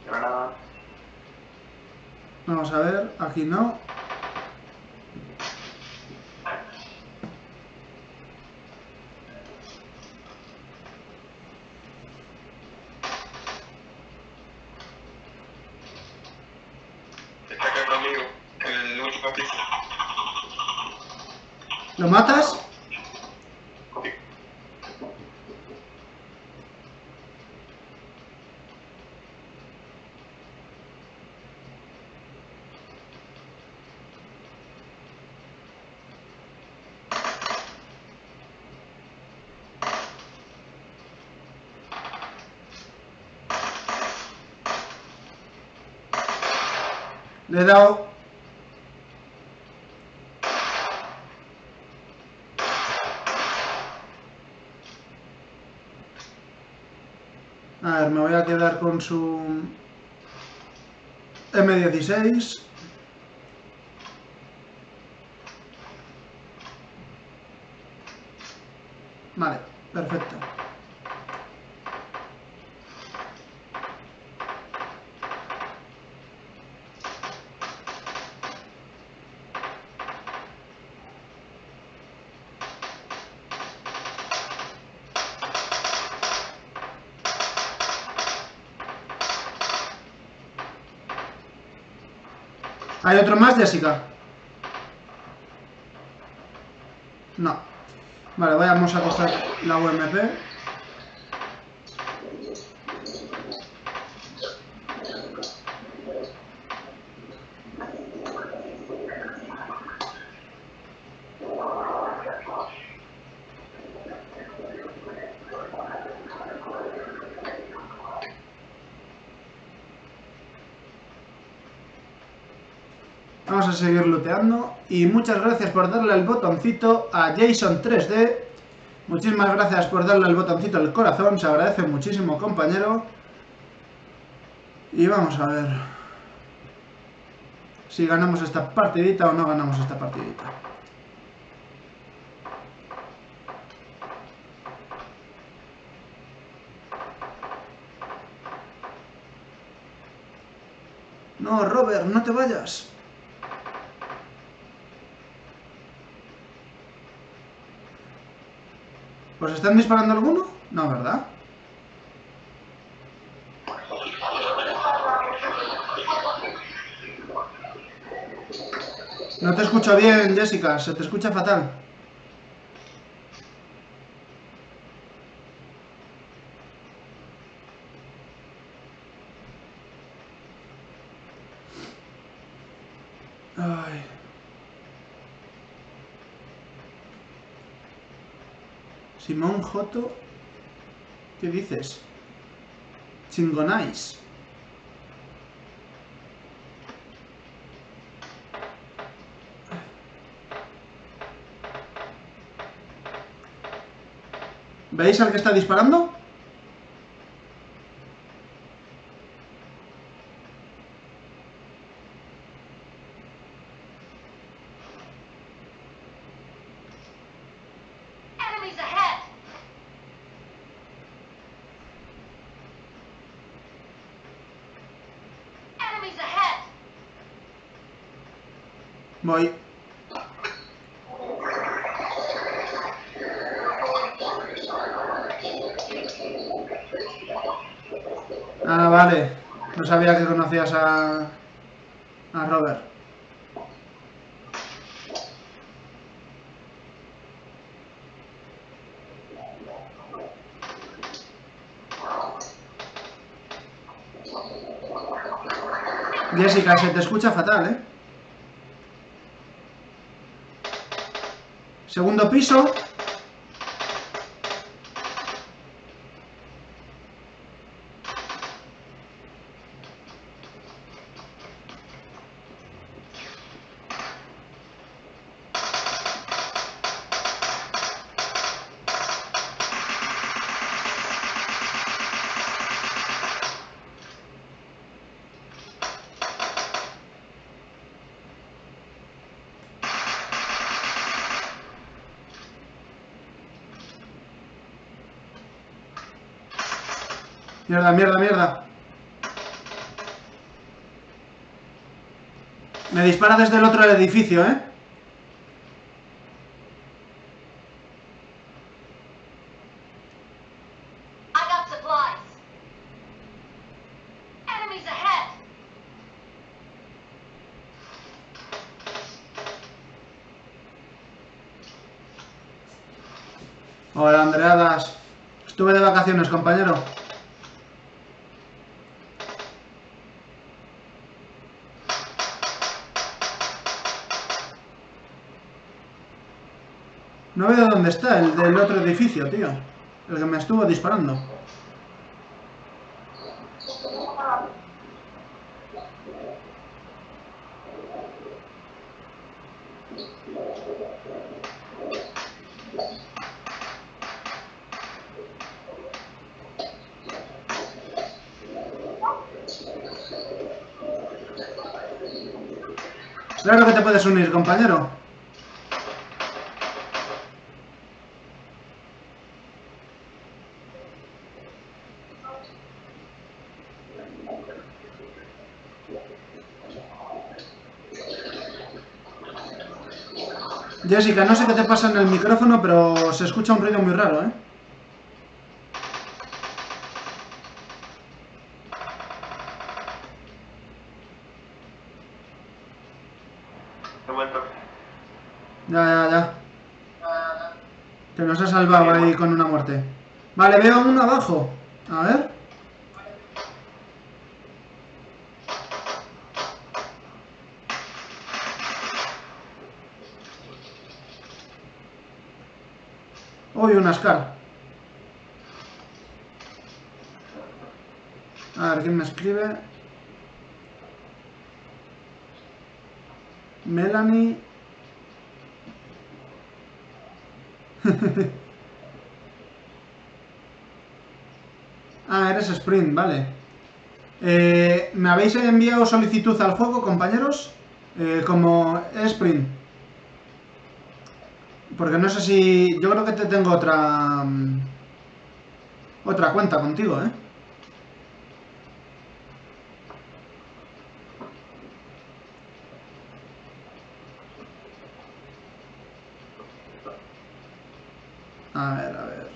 Granada. Vamos a ver, aquí no. Está acá conmigo, en el último piso. ¿Lo matas? Sí. Le he dado. A ver, me voy a quedar con su M16. Vale, perfecto. ¿Hay otro más, Jessica? No. Vale, vamos a coger la UMP. Vamos a seguir looteando y muchas gracias por darle el botoncito a Jason 3D. Muchísimas gracias por darle el botoncito al corazón, se agradece muchísimo, compañero. Y vamos a ver si ganamos esta partidita o no ganamos esta partidita. No, Robert, no te vayas. ¿Os están disparando alguno? No, ¿verdad? No te escucho bien, Jessica, se te escucha fatal. Simón Joto, ¿qué dices? Chingonáis. ¿Veis al que está disparando? Voy. Ah, vale. No sabía que conocías a Robert. Jessica, se te escucha fatal, ¿eh? Segundo piso. Mierda, mierda, mierda. Me dispara desde el otro edificio, ¿eh? Hola, Andreadas. Estuve de vacaciones, compañero. No veo dónde está el del otro edificio, tío. El que me estuvo disparando. Claro que te puedes unir, compañero. Jessica, no sé qué te pasa en el micrófono, pero se escucha un ruido muy raro, ¿eh? He vuelto. Ya. Te nos has salvado ahí con una muerte. Vale, veo uno abajo. A ver. Uy, una SCAR. A ver, ¿quién me escribe? Melanie. Ah, eres Sprint, vale. ¿Me habéis enviado solicitud al juego, compañeros? Como Sprint. Porque no sé si... Yo creo que te tengo otra... Otra cuenta contigo, ¿eh? A ver...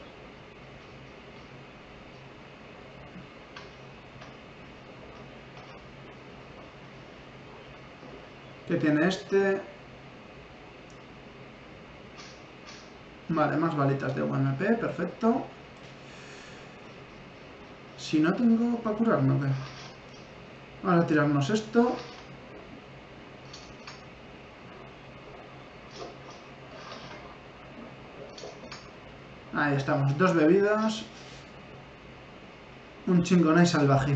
¿Qué tiene este? Vale, más balitas de UMP, perfecto. Si no tengo para curarme, ¿qué? Vamos a tirarnos esto. Ahí estamos, 2 bebidas. Un chingonay salvaje.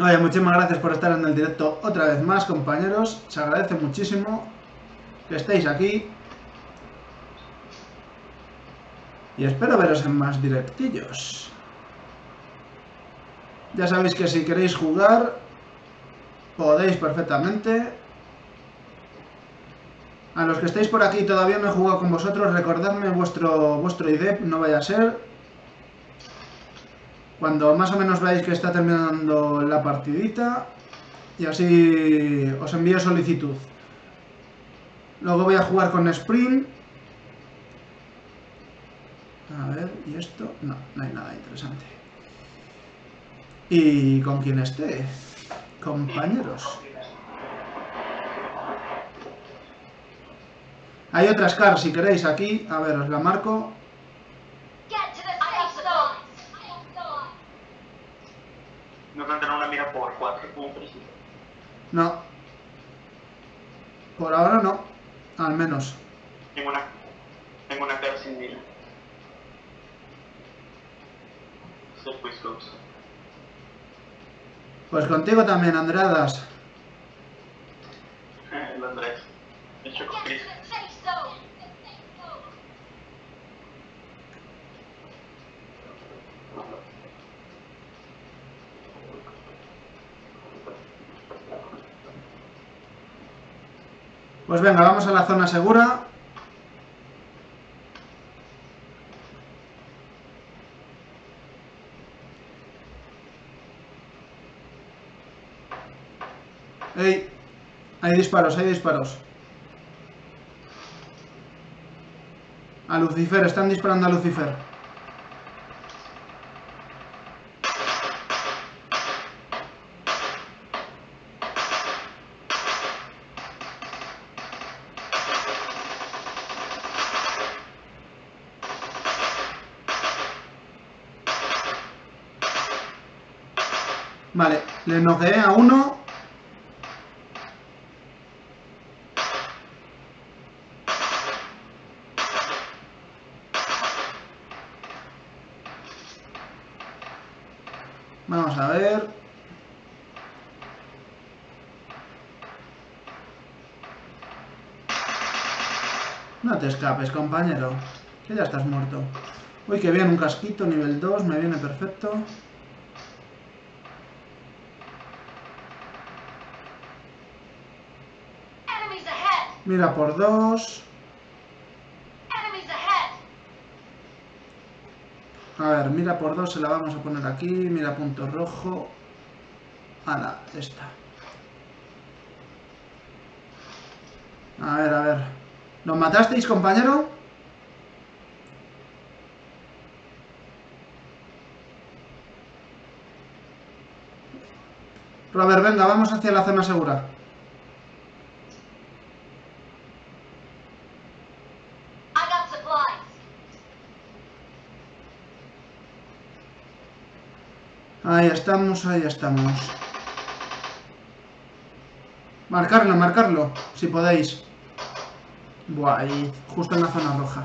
Oye, muchísimas gracias por estar en el directo otra vez más, compañeros. Se agradece muchísimo que estéis aquí. Y espero veros en más directillos. Ya sabéis que si queréis jugar, podéis perfectamente. A los que estáis por aquí y todavía no he jugado con vosotros, recordadme vuestro ID, no vaya a ser. Cuando más o menos veáis que está terminando la partidita. Y así os envío solicitud. Luego voy a jugar con Spring. A ver, ¿y esto? No, no hay nada interesante. Y con quien esté, compañeros. Hay otra SCAR si queréis aquí. A ver, os la marco. No plantan una mira por 4, como preciso. No. Por ahora no. Al menos. Tengo una cara sin mira. Pues contigo también, Andreadas. El Andrés. El Choco Cris. Pues venga, vamos a la zona segura. ¡Ey! Hay disparos, hay disparos. A Lucifer, están disparando a Lucifer. Vale, le noqueé a uno. Vamos a ver. No te escapes, compañero, que ya estás muerto. Uy, que bien, un casquito nivel 2, me viene perfecto. Mira por 2. A ver, mira por 2 se la vamos a poner aquí. Mira punto rojo. Ala, esta. A ver, a ver. ¿Los matasteis, compañero? Robert, venga, vamos hacia la zona segura. Ahí estamos, ahí estamos. Marcarlo, marcarlo, si podéis. Buah, ahí, justo en la zona roja.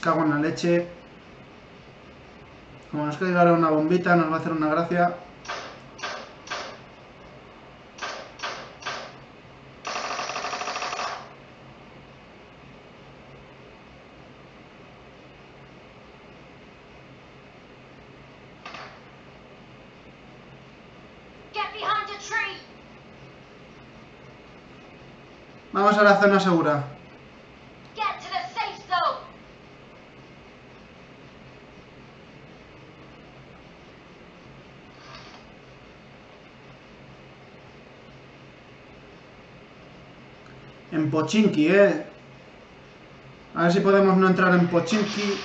Cago en la leche. Como nos caiga ahora una bombita, nos va a hacer una gracia. Vamos a la zona segura. En Pochinki, A ver si podemos no entrar en Pochinki.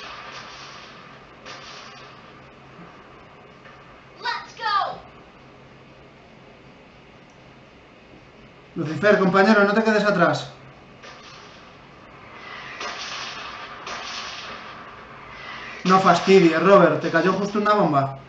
Lucifer, compañero, no te quedes atrás. No fastidies, Robert, te cayó justo una bomba.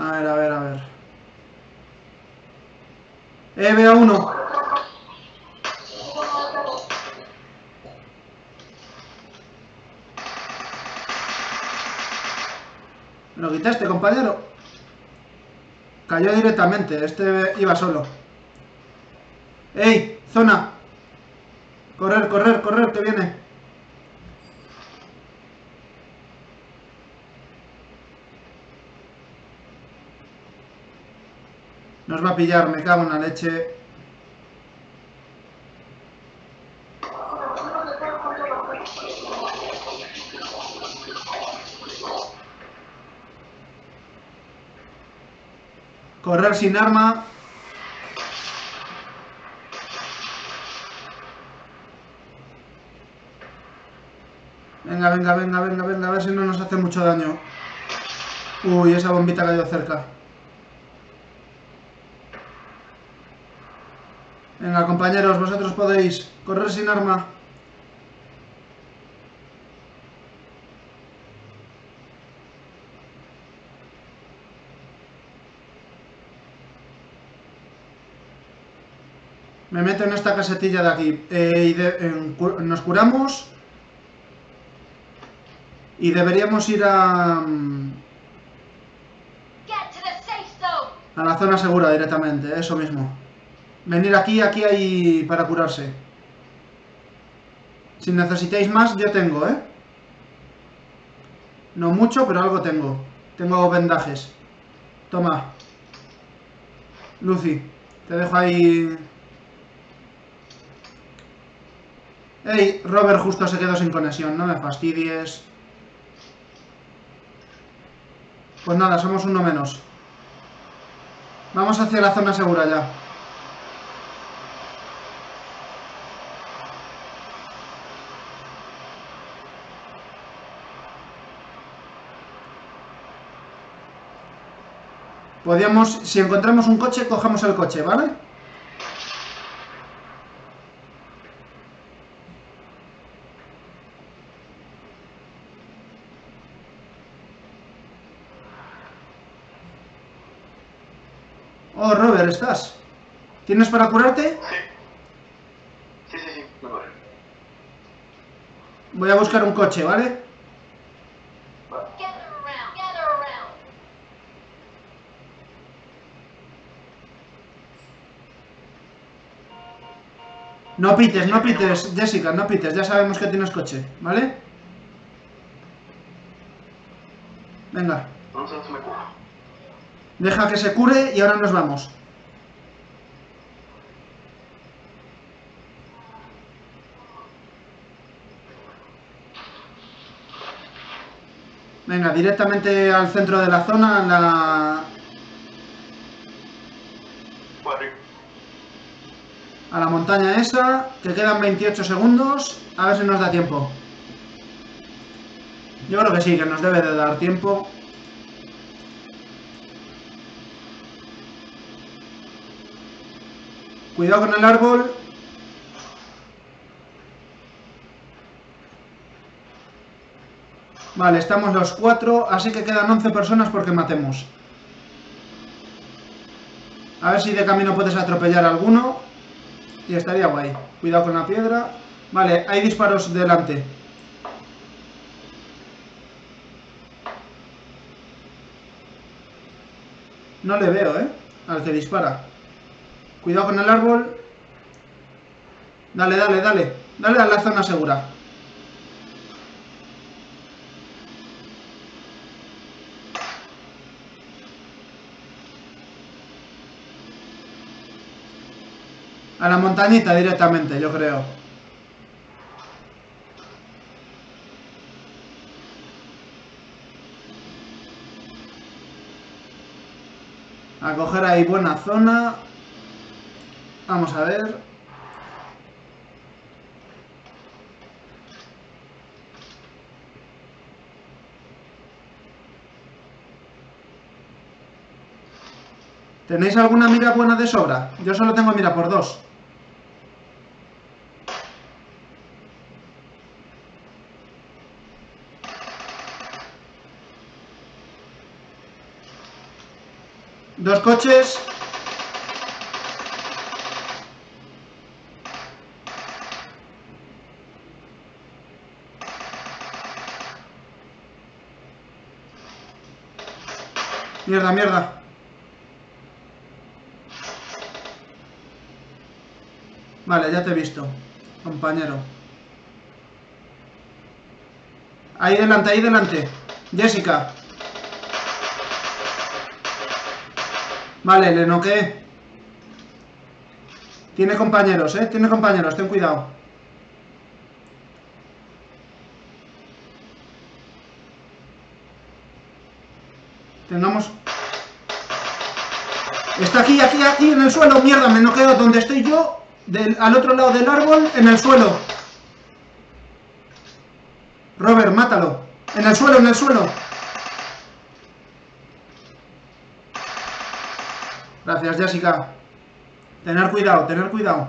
A ver, a ver, a ver. Veo uno. Me lo quitaste, compañero. Cayó directamente, este iba solo. ¡Ey! ¡Zona! ¡Correr, correr, correr! ¡Que viene! Nos va a pillar, me cago en la leche. Correr sin arma. Venga, venga, venga, venga, venga, a ver si no nos hace mucho daño. Uy, esa bombita cayó cerca. Venga, compañeros, vosotros podéis correr sin arma. Me meto en esta casetilla de aquí nos curamos y deberíamos ir a la zona segura directamente, eso mismo. Venir aquí, aquí hay para curarse. Si necesitáis más, yo tengo, ¿eh? No mucho, pero algo tengo. Tengo vendajes. Toma. Lucy, te dejo ahí. Ey, Robert justo se quedó sin conexión, no me fastidies. Pues nada, somos uno menos. Vamos hacia la zona segura ya. Podríamos, si encontramos un coche, cojamos el coche, ¿vale? Oh, Robert, ¿estás? ¿Tienes para curarte? Sí, sí, sí, me voy. Voy a buscar un coche, ¿vale? No pites, no pites, Jessica, no pites, ya sabemos que tienes coche, ¿vale? Venga. Deja que se cure y ahora nos vamos. Venga, directamente al centro de la zona, a la montaña esa, que quedan 28 segundos, a ver si nos da tiempo. Yo creo que sí, que nos debe de dar tiempo. Cuidado con el árbol. Vale, estamos los 4, así que quedan 11 personas porque matemos. A ver si de camino puedes atropellar a alguno. Y estaría guay. Cuidado con la piedra. Vale, hay disparos delante. No le veo, ¿eh? Al que dispara. Cuidado con el árbol. Dale, dale, dale. Dale a la zona segura. A la montañita directamente, yo creo. A coger ahí buena zona. Vamos a ver. ¿Tenéis alguna mira buena de sobra? Yo solo tengo mira por 2. Dos coches. Mierda, mierda. Vale, ya te he visto, compañero. Ahí delante, ahí delante. Jessica. Vale, le noqué. Tiene compañeros, tiene compañeros, ten cuidado. Tengamos... Está aquí, aquí, aquí, en el suelo. Mierda, me noqueo donde estoy yo, al otro lado del árbol, en el suelo. Robert, mátalo. En el suelo, en el suelo. Gracias, Jessica. Tener cuidado, tener cuidado.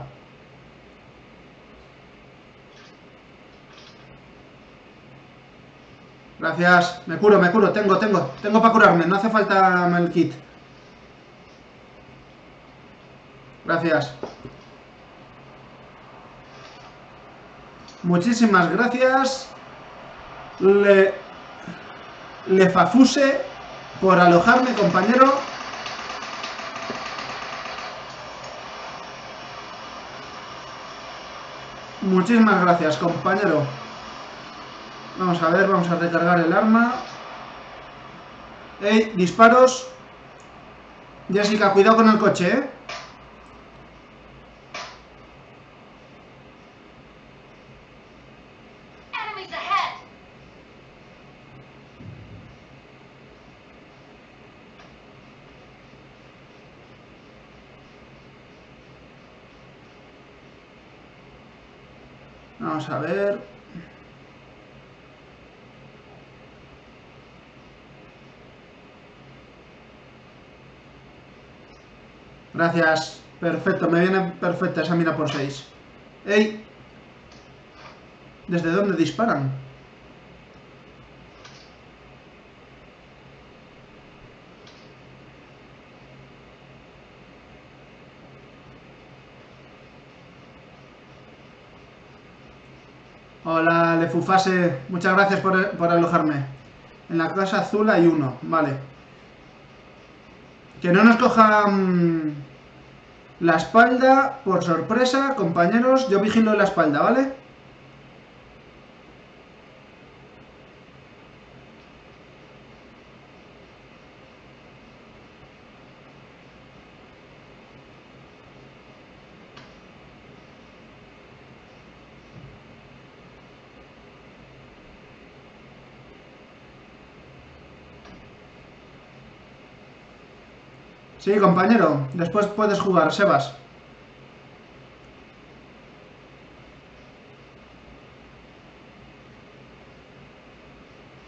Gracias. Me curo, tengo para curarme, no hace falta el kit. Gracias. Muchísimas gracias. Le Fafuse por alojarme, compañero. Muchísimas gracias, compañero. Vamos a ver, vamos a recargar el arma. ¡Ey! Disparos. Jessica, cuidado con el coche, ¿eh? Vamos a ver. Gracias. Perfecto, me viene perfecta esa mira por 6. ¡Ey! ¿Desde dónde disparan? Hola, Le Fufase, muchas gracias por alojarme. En la casa azul hay uno, vale. Que no nos cojan la espalda por sorpresa, compañeros. Yo vigilo la espalda, ¿vale? Sí, compañero. Después puedes jugar, Sebas.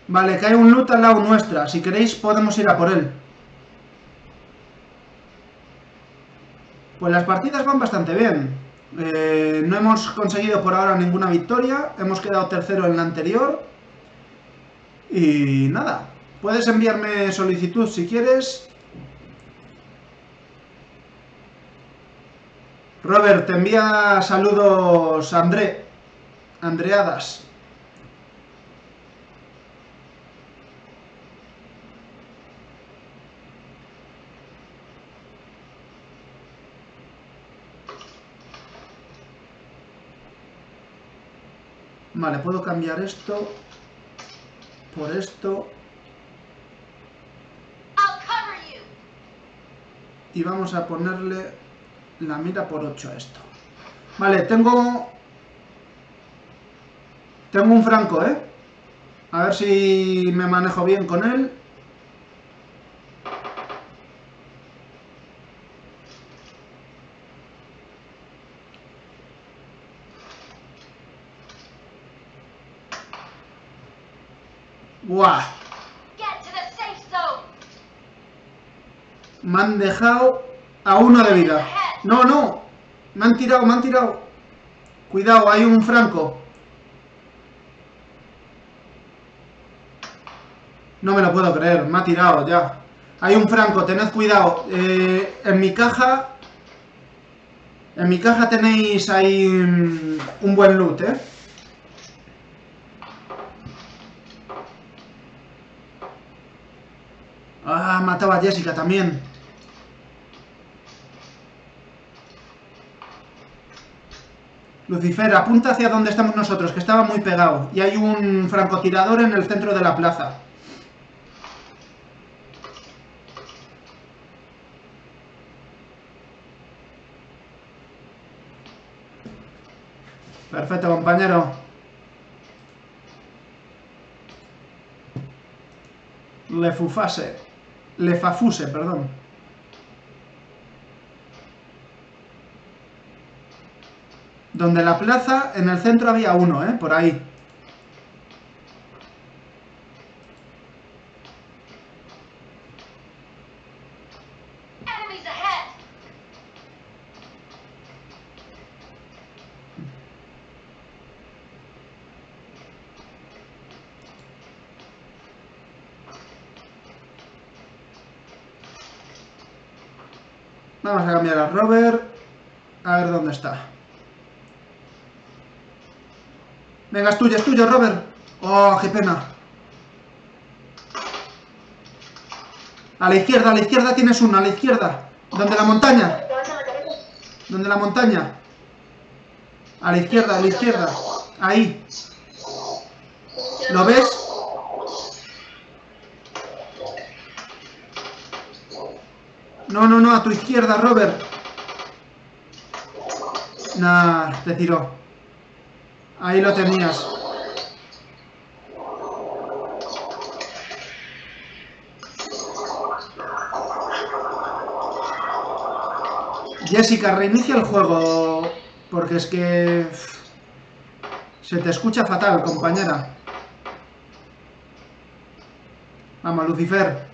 Vale, cae un loot al lado nuestra. Si queréis podemos ir a por él. Pues las partidas van bastante bien. No hemos conseguido por ahora ninguna victoria. Hemos quedado tercero en la anterior. Y nada. Puedes enviarme solicitud si quieres. Robert, te envía saludos Andreadas. Vale, puedo cambiar esto por esto. Y vamos a ponerle... la mira por 8 a esto. Vale, tengo un franco, ¿eh? A ver si me manejo bien con él. ¡Guau! Me han dejado a 1 de vida. No, no, me han tirado, me han tirado. Cuidado, hay un franco. No me lo puedo creer, me ha tirado ya. Hay un franco, tened cuidado. En mi caja tenéis ahí un buen loot, ¿eh? Ah, mataba a Jessica también. Lucifer, apunta hacia donde estamos nosotros, que estaba muy pegado. Y hay un francotirador en el centro de la plaza. Perfecto, compañero. Le Fafuse, perdón. Donde la plaza, en el centro había uno, ¿eh? Por ahí. Vamos a cambiar a Robert, a ver dónde está. Venga, es tuyo, Robert. Oh, qué pena. A la izquierda tienes uno, a la izquierda. ¿Dónde la montaña? ¿Dónde la montaña? A la izquierda, a la izquierda. Ahí. ¿Lo ves? No, no, no, a tu izquierda, Robert. Nah, te tiró. Ahí lo tenías. Jessica, reinicia el juego. Porque es que... se te escucha fatal, compañera. Vamos, Lucifer.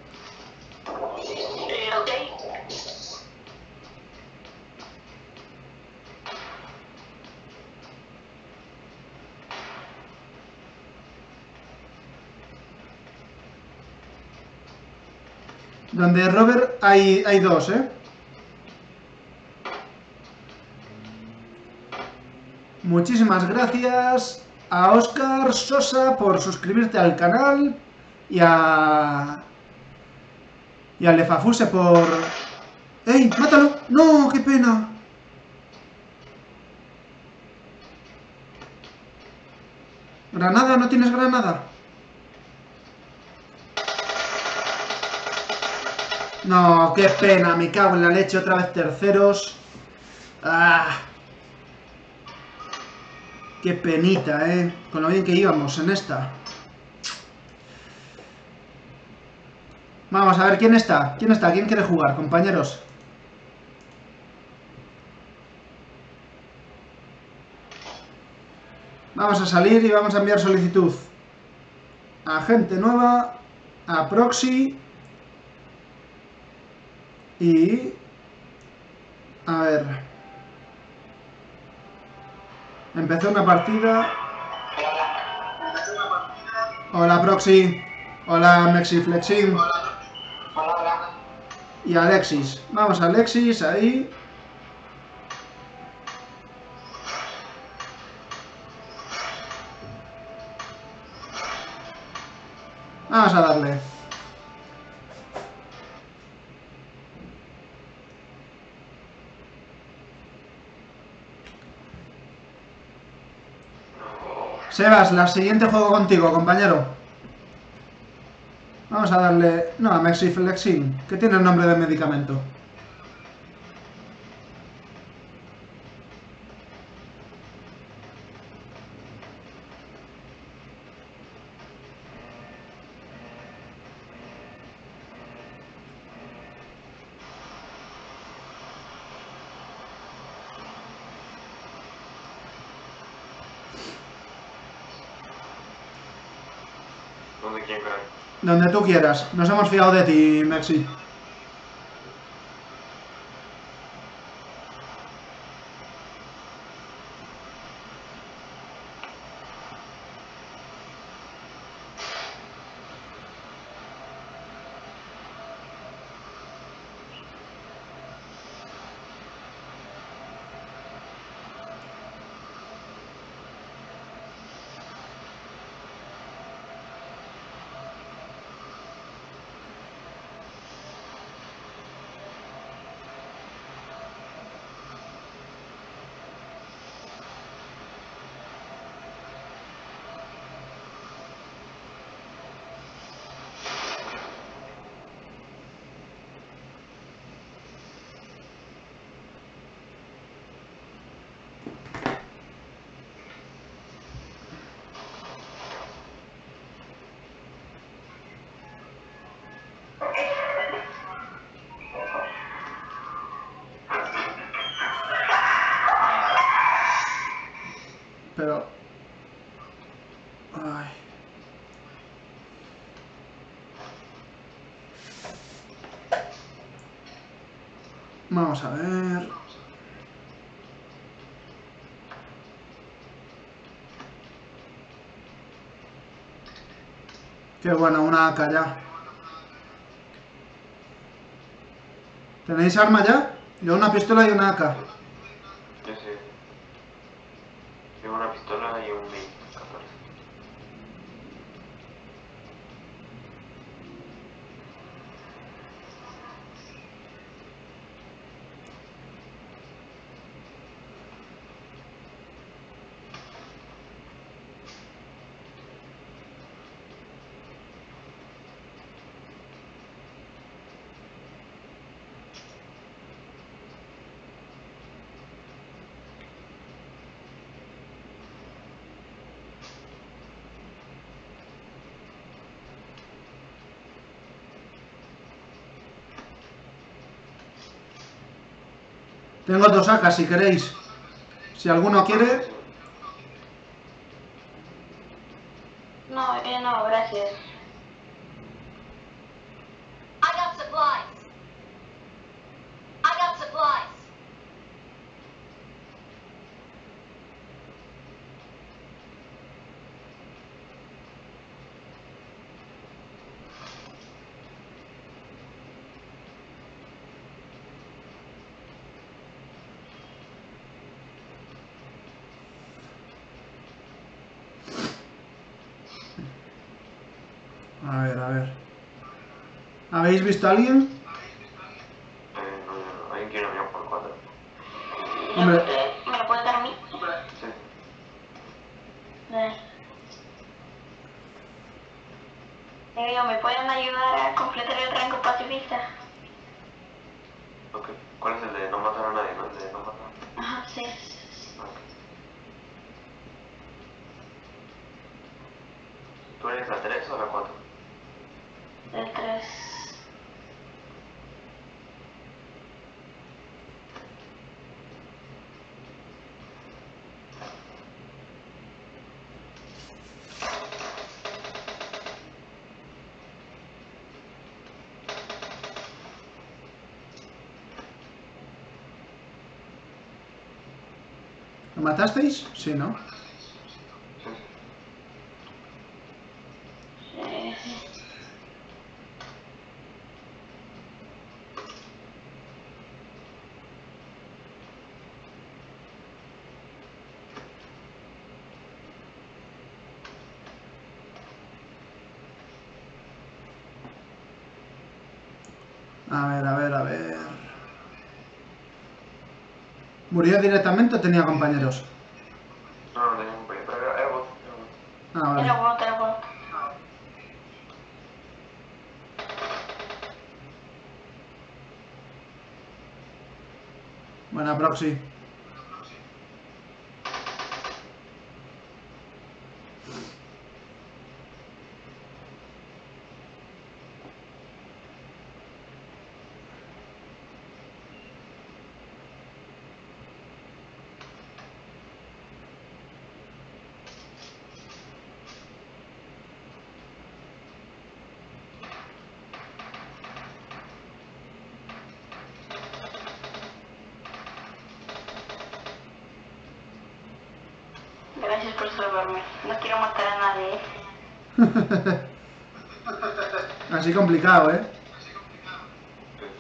Donde Robert hay dos, ¿eh? Muchísimas gracias a Oscar Sosa por suscribirte al canal y a Le Fafuse por... ¡Ey! ¡Mátalo! ¡No! ¡Qué pena! ¿Granada? ¿No tienes granada? No, qué pena, me cago en la leche, otra vez terceros. Ah, qué penita, con lo bien que íbamos en esta. Vamos a ver, ¿quién está? ¿Quién quiere jugar, compañeros? Vamos a salir y vamos a enviar solicitud a gente nueva, a proxy... Y... a ver... empezó una partida... Hola, Proxy. Hola, Mexiflexin. Hola. Y Alexis. Vamos, Alexis, ahí. Vamos a darle. Sebas, la siguiente juego contigo, compañero. Vamos a darle... no, a mexiflexin, que tiene el nombre de medicamento. Donde tú quieras. Nos hemos fiado de ti, Mexi. Vamos a ver. Qué bueno, una AK ya. ¿Tenéis arma ya? Yo una pistola y una AK. Yo sí. Tengo una pistola y un M16. Tengo dos AK si queréis. Si alguno quiere. No, no, gracias. I got supplies. A ver. ¿Habéis visto a alguien? No, alguien que no vio por 4. Hombre. ¿Me lo puedes dar a mí? Sí. Digo, ¿me pueden ayudar a completar el rango pacifista? Ok. ¿Cuál es el de no matar a nadie? ¿No? El de no matar. Ajá, sí. ¿Tú eres la 3 o la 4? La 3. ¿Lo matasteis? Sí, ¿no? A ver. ¿Murió directamente o tenía compañeros? No tenía compañeros, pero era bot. Ah, vale. Era bot. Buena proxy. Gracias por salvarme. No quiero matar a nadie, ¿eh? Así complicado, ¿eh?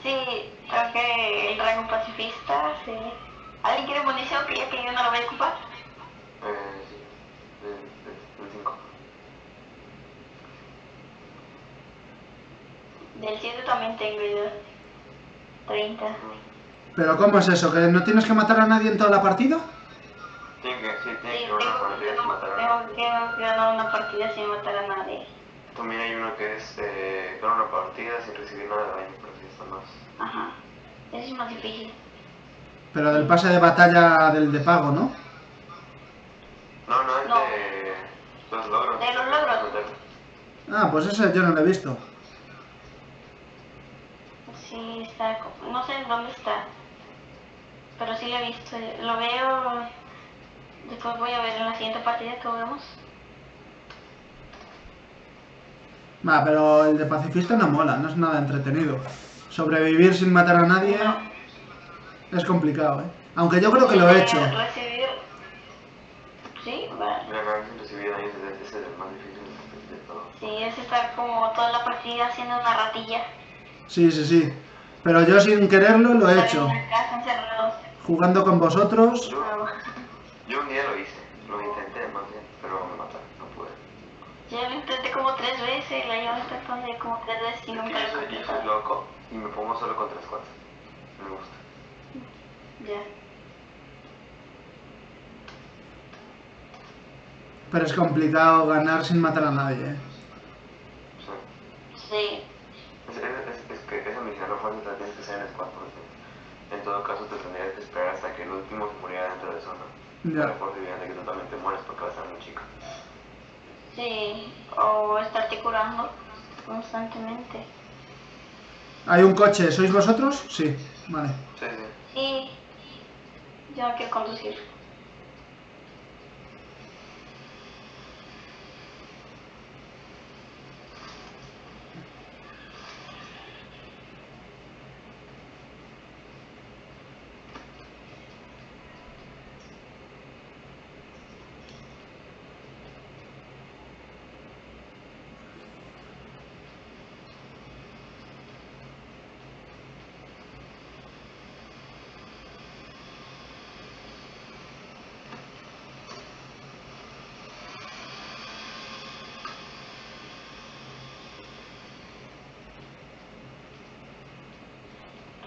Sí, creo que el rango pacifista, sí. ¿Alguien quiere munición que ya que yo no lo voy a ocupar? Sí. Del 5. Del 7 también tengo yo. 30. ¿Pero cómo es eso? ¿Que no tienes que matar a nadie en toda la partida? Tengo que ganar una partida sin matar a nadie. También hay uno que es ganar una partida sin recibir nada de daño, pero si eso no es. Ajá, eso es más difícil. Pero del pase de batalla del de pago, ¿no? No, es de los logros. De los logros. Ah, pues ese yo no lo he visto. Sí, está... no sé dónde está. Pero sí lo he visto, lo veo... Después voy a ver en la siguiente partida que vemos. Va, pero el de pacifista no mola, no es nada entretenido. Sobrevivir sin matar a nadie. No. Es complicado, ¿eh? Aunque yo creo que lo he hecho. ¿Sí? Vale. No, no, recibir ahí es el más difícil de todo. Sí, es estar como toda la partida haciendo una ratilla. Sí, sí, sí. Pero yo sin quererlo lo he hecho. Jugando con vosotros. Yo un día lo hice. Lo intenté más bien, pero me mataron. No pude. Ya lo intenté como 3 veces. La llevo intentando como 3 veces y nunca lo he hecho. Yo soy loco y me pongo solo con 3 cuates. Me gusta. Ya. Pero es complicado ganar sin matar a nadie, ¿eh? Sí. Sí. Es que esa misión no fue fácil, tienes que ser en squad, porque en todo caso te tendrías que esperar hasta que el último se muriera dentro de zona. Ya. Con la posibilidad de que totalmente mueres porque vas a ser muy chico. Sí, o estarte curando constantemente. Hay un coche, ¿sois vosotros? Sí, vale. Sí, sí. Sí, yo no quiero conducir.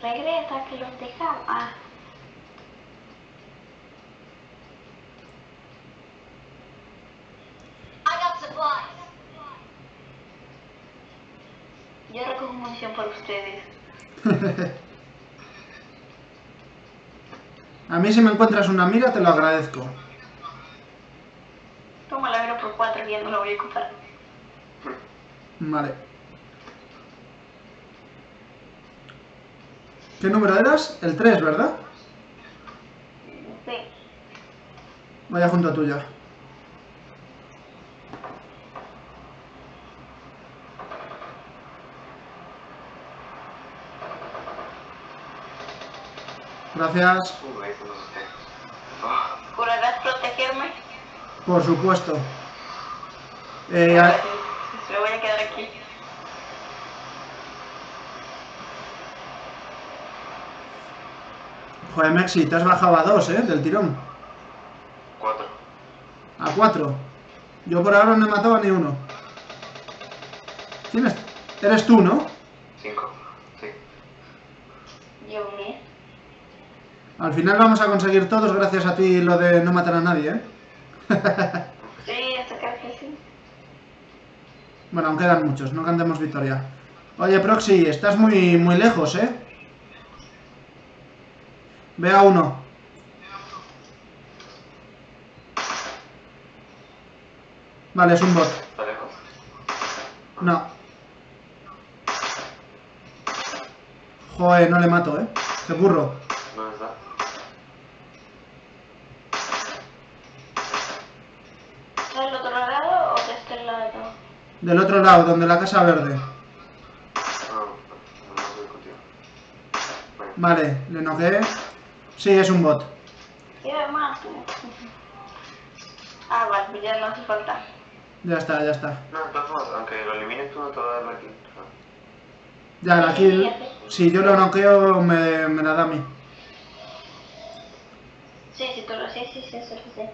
Regresa, que los dejaba. Ah. Yo recojo munición por ustedes. A mí si me encuentras una mira te lo agradezco. Toma la mira por 4 y ya no la voy a ocupar. Vale. ¿Qué número eras? El 3, ¿verdad? Sí. Vaya junto a tuya. Gracias. ¿Jurarás protegerme? Por supuesto. Me voy a quedar aquí. Joder, Mexi, te has bajado a 2, ¿eh? Del tirón. 4. A 4. Yo por ahora no he matado a ni uno. ¿Quién es? Eres tú, ¿no? 5. Sí. Yo me. Al final vamos a conseguir todos gracias a ti lo de no matar a nadie, ¿eh? Sí, hasta que sí. Bueno, aún quedan muchos, no cantemos victoria. Oye, Proxy, estás muy lejos, ¿eh? Ve a uno. Vale, es un bot. ¿Está lejos? No. Joder, no le mato, ¿eh? Qué burro. ¿Dónde está? ¿Del otro lado o de este lado? Del otro lado, donde la casa verde. Vale, le noqueé. Sí, es un bot. Quiero más. Ah, vale, ya no hace falta. Ya está, ya está. No, entonces, aunque lo elimines tú, no te va a dar la kill. Ya, la kill, si yo lo noqueo, me la da a mí. Sí, sí, tú lo sé, sí, eso lo sé.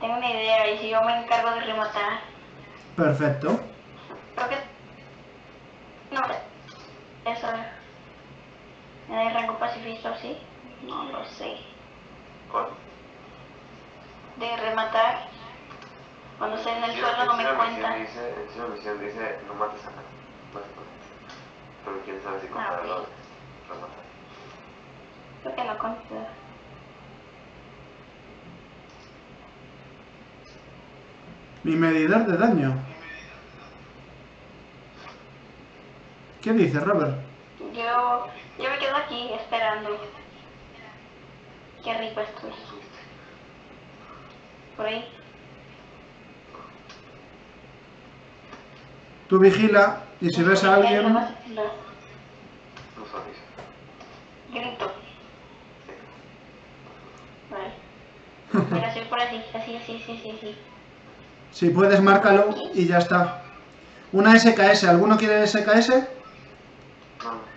Tengo una idea, y si yo me encargo de rematar. Perfecto. Creo que... No, eso ¿hay rango pacifista o sí? No lo sé. ¿Cuál? De rematar. Cuando estoy en el suelo no me cuenta. En la misión dice no mates a nadie. Pero quién sabe si contará lo de rematar. Creo que no contará. Mi medidor de daño. ¿Qué dice Robert? Yo me quedo aquí esperando. Qué rico estoy. Por ahí. Tú vigila y si ves a alguien... Grito. por así, así. Si puedes, márcalo y ya está. Una SKS, ¿alguno quiere SKS? No.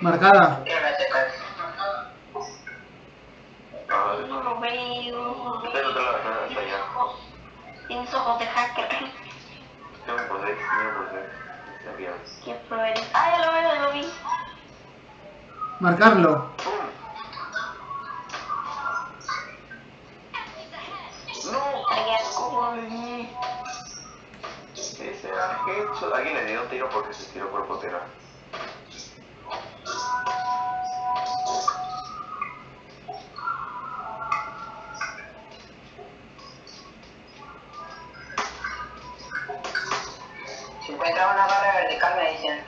Marcada. No lo veo. Tienes ojos de hacker. ¿Qué pro eres? Ah, ya lo veo, ya lo vi. Marcarlo. Alguien le dio un tiro porque se tiró por potera. Si encuentra una barra vertical me dicen.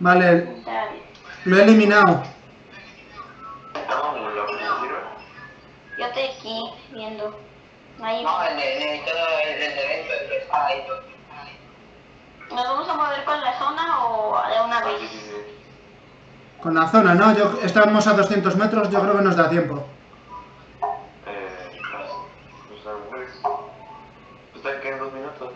Vale, lo he eliminado. No, yo estoy aquí viendo. Ahí. No, el de está ahí. ¿Nos vamos a mover con la zona o de una vez? Con la zona, ¿no? Yo, estamos a 200 metros, yo creo que nos da tiempo. Pues aquí en 2 minutos.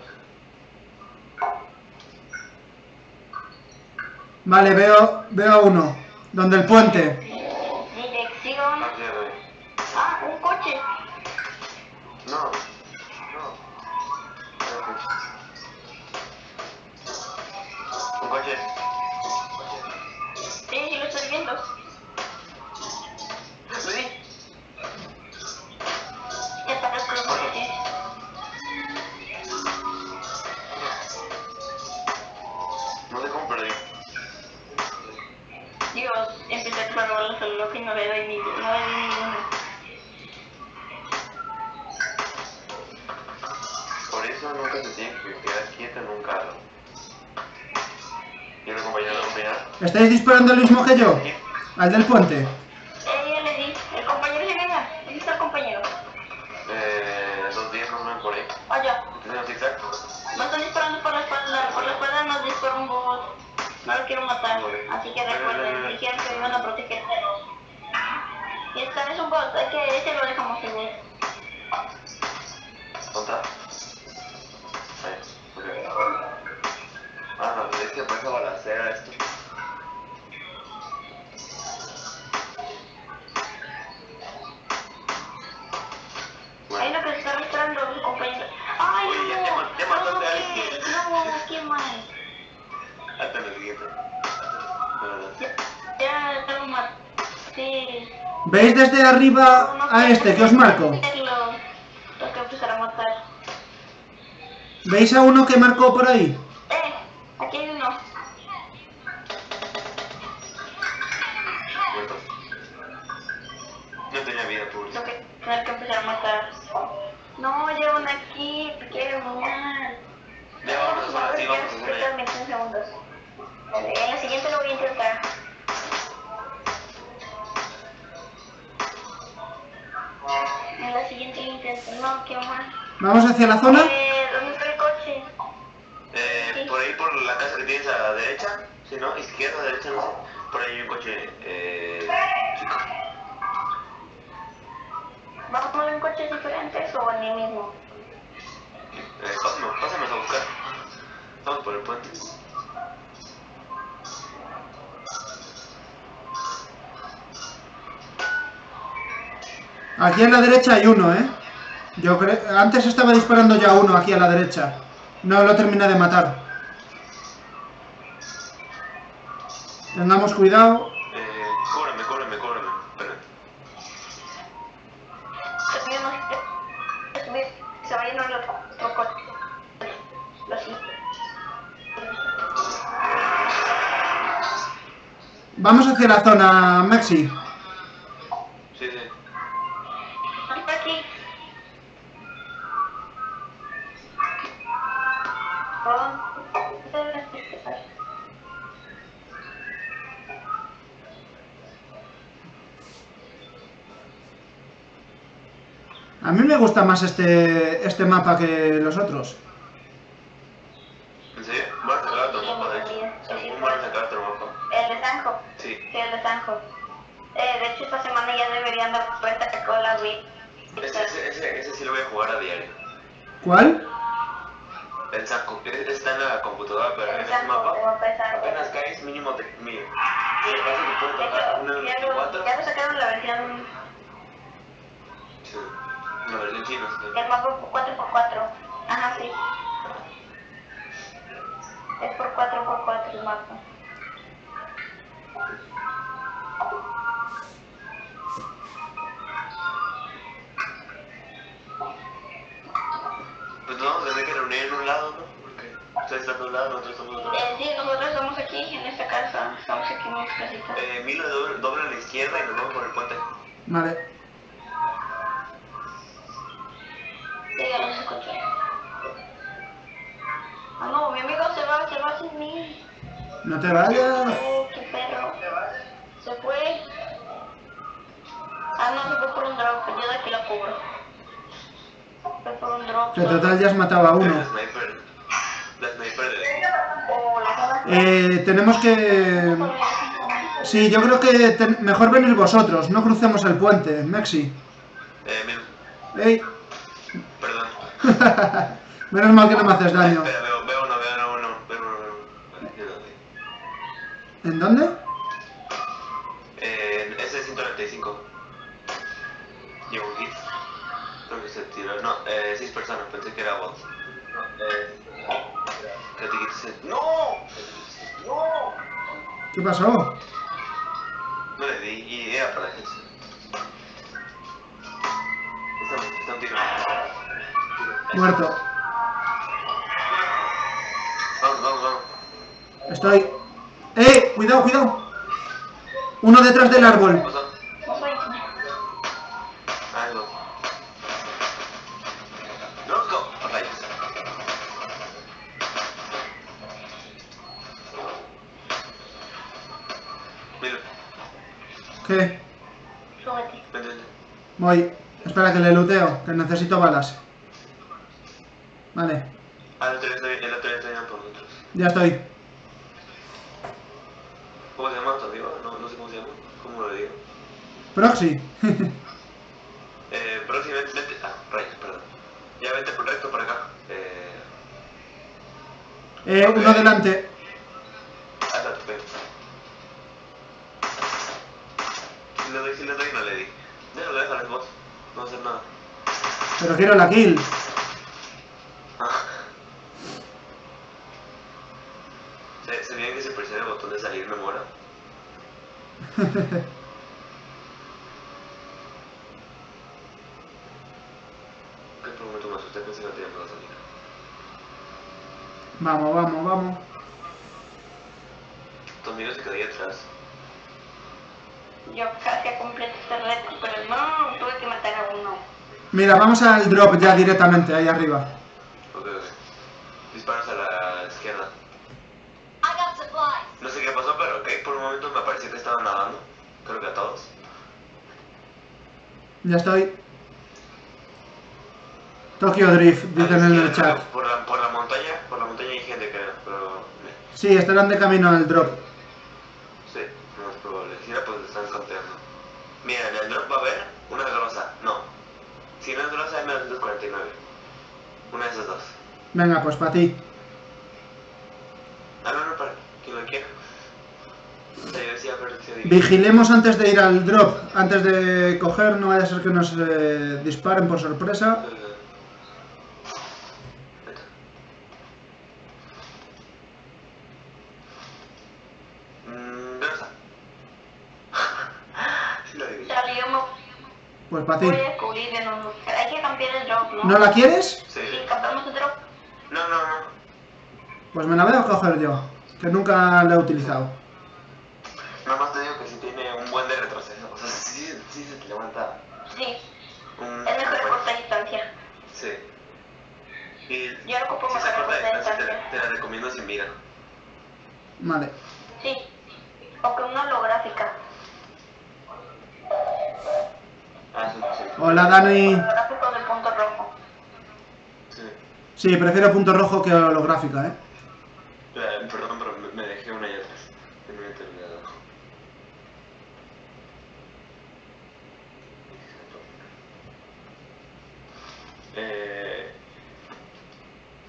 Vale, veo a uno. Donde el puente. Dirección. Ah, un coche. ¿Estáis disparando el mismo que yo? ¿Al del puente? Yo le di. ¿El compañero se venga? ¿Dónde está el compañero? 2 días con uno por ahí. Allá. ¿Tienes un zigzag? Me están disparando por la espalda. Por la espalda nos dispara un bot. No lo quiero matar. Así que recuerden, dijeron que iban a proteger de los. Y esta es un bot. Es que ese lo dejamos sin él. ¿Dónde está? Ahí. Ok. Ah, no, es que parece balacera esto. ¿Veis desde arriba a este que os marco? ¿Veis a uno que marcó por ahí? Aquí hay uno. No tenía vida pública. Tengo que empezar a matar. No, llevo una aquí, te quiero morir. Ya vamos a hacer un segundos. En la siguiente lo voy a intentar. En la siguiente lo intento. No, qué mal. ¿Vamos hacia la zona? ¿Dónde está el coche? Sí. Por ahí, por la casa que tienes a la derecha. Si no, izquierda, derecha, no sé. Por ahí hay un coche. Chico. ¿Vamos a poner en coches diferentes o en el mismo? Pásanos a buscar. Vamos por el puente. Aquí a la derecha hay uno, ¿eh? Yo creo... Antes estaba disparando ya uno aquí a la derecha. No lo terminé de matar. Tengamos cuidado. Cóbrame. Espérate. Se va a ir a otro coche. Lo siento. Vamos hacia la zona, Maxi. A mí me gusta más este mapa que los otros. ¿En serio? Voy a sacar otro mapa de hecho. Según van a sacar Sí, es de Sanjo. De hecho, esta semana ya deberían dar cuenta que con la Wii. Ese sí lo voy a jugar a diario. ¿Cuál? El Sanjo. Está en la computadora, pero en el mapa apenas caes mínimo de 1000. Sí, ya lo sacaron la versión... Sí, la versión china. El mapa 4x4. Ajá, sí. Es por 4x4 el mapa. Pues no, vamos a tener que reunir en un lado, ¿no? Porque ustedes están de un lado, nosotros estamos de otro lado. Sí, nosotros estamos aquí en esta casa, estamos aquí en nuestra casita. Milo dobla a la izquierda y nos vamos por el puente. Vale. Sí, ya los escuché. Ah, no, mi amigo se va sin mí. No te vayas. Oh, qué perro. Se fue. Ah, no, se fue por un drop. Yo de aquí lo cubro. Se fue por un drop. En total ya has matado a uno. Tenemos que... Sí, yo creo que mejor venir vosotros. No crucemos el puente, Mexi. Ey. Perdón. Menos mal que no me haces daño. Espera, veo uno. ¿En dónde? En S195. Llevo un hit. Creo que se tiró. No, 6 personas. Pensé que era bot. ¡No! ¡No! ¿Qué pasó? No le di idea para eso. Están tirando. Muerto. Vamos. Estoy. ¡Eh! ¡Cuidado, cuidado! Uno detrás del árbol. ¿Qué? Voy. Espera que le luteo, que necesito balas. Vale. Ya estoy. ¿Cómo se llama? No sé cómo se llama. ¿Cómo lo digo? Proxy. Proxy, vente. Ah, rayos, perdón. Ya vente por recto, por acá. Uno adelante. Si le doy, no le di. Déjalo, déjalo, es bot. No va a hacer nada. Pero quiero la kill. Se veía que se presiona el botón de salir, me muero. ¿Qué momento más usted pensé que no tenía que salir? Vamos. Tu amigo se quedó atrás. Yo casi completo este reto, pero no, tuve que matar a uno. Mira, vamos al drop ya directamente, ahí arriba. Ok. Disparos a la izquierda. No sé qué pasó, pero ok, por un momento me pareció que estaban nadando. Creo que a todos. Ya estoy. Tokyo Drift, dicen en el chat. Por la montaña hay gente, creo, pero... Sí, estarán de camino al drop. Sí, no es probable. Si no, pues lo están sorteando. Mira, en el drop va a haber una grosa. No. Si no es grosa, es 1949. Una de esas dos. Venga, pues para ti. Ah, no, para quien lo quiera. Vigilemos antes de ir al drop, antes de coger, no vaya a ser que nos disparen por sorpresa. Pues para ti. Voy a cubrir en un... Hay que cambiar el drop, ¿no? ¿No la quieres? Sí. ¿Cambiamos el drop? No. Pues me la voy a coger yo, que nunca la he utilizado. Nada más te digo que si tiene un buen de retroceso, o sea, sí se te levanta. Sí, es mejor corta distancia. Sí. Y yo lo ocupo más a corta distancia. Te la recomiendo sin mira. Vale. Sí, o con una holográfica. Ah, sí. Hola, Dani. Holográfico del punto rojo. Sí, prefiero punto rojo que holográfica, Perdón, pero me dejé una y atrás.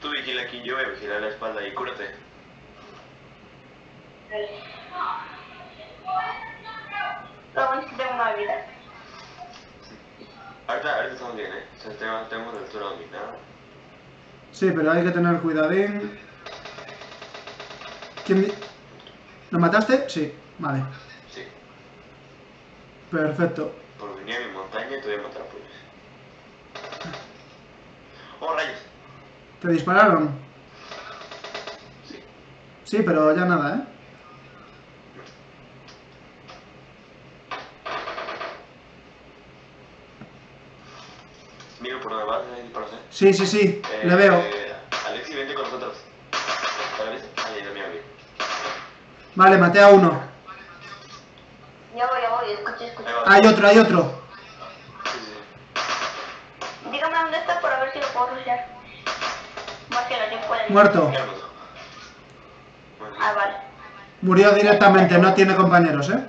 Tú vigila aquí, yo voy a vigilar la espalda y cúrate. Vamos, que tengo una vida. Ahorita estamos bien, ¿eh? O sea, tenemos altura dominada. Sí, pero hay que tener cuidadín. ¿Quién? ¿Lo mataste? Sí, vale. Sí. Perfecto. Por venir a mi montaña te voy a matar a puños. ¡Oh, rayos! ¿Te dispararon? Sí. Sí, pero ya nada, ¿eh? Miro por donde vas, ¿eh? Sí, le veo. Alexis, vente con nosotros. Vale, maté a uno. Ya voy, escuché. Hay otro. Sí. Dígame dónde está para ver si lo puedo rushear. Muerto. Ah, vale. Murió directamente, no tiene compañeros, ¿eh?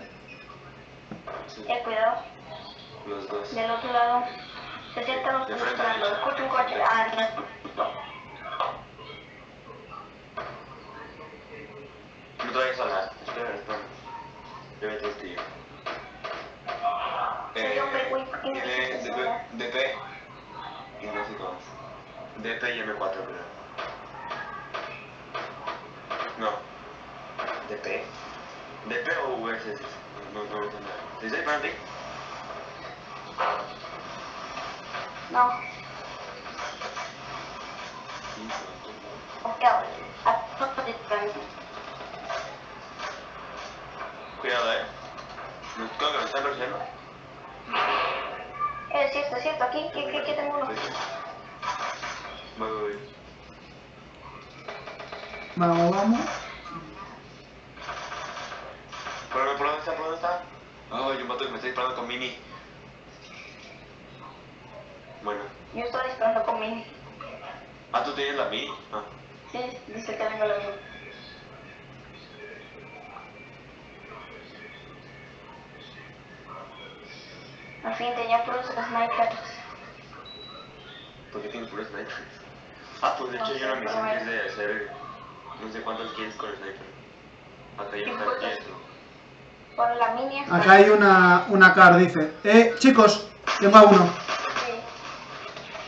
Cuidado. Los dos. Del otro lado. Se sientan los dos esperando. Escucho un coche. Ah, no. No te vayas a hablar, espera. Yo me testillo. DP. Y no sé cómo. DP y M4, creo. No. DP. DP o VSS. No me entiendo. ¿Te dice para ti? No. Ok, cuidado, ¿eh? ¿No creo que me están persiguiendo? Es cierto, aquí, que tengo uno. Voy. Vamos. ¿Por dónde está? Ay, un vato que me está disparando con Mini. Bueno. Yo estoy disparando con Mini. Ah, ¿tú tienes la Mini? Ah. Sí, dice que tengo la Mini. Al fin tenía puros snipers. ¿Por qué tienes puros snipers? Ah, pues de hecho yo no me hice de hacer no sé cuántos kills con el sniper. Acá hay una car. Por la mini. Acá hay una car, dice. Chicos, tengo a uno. Sí.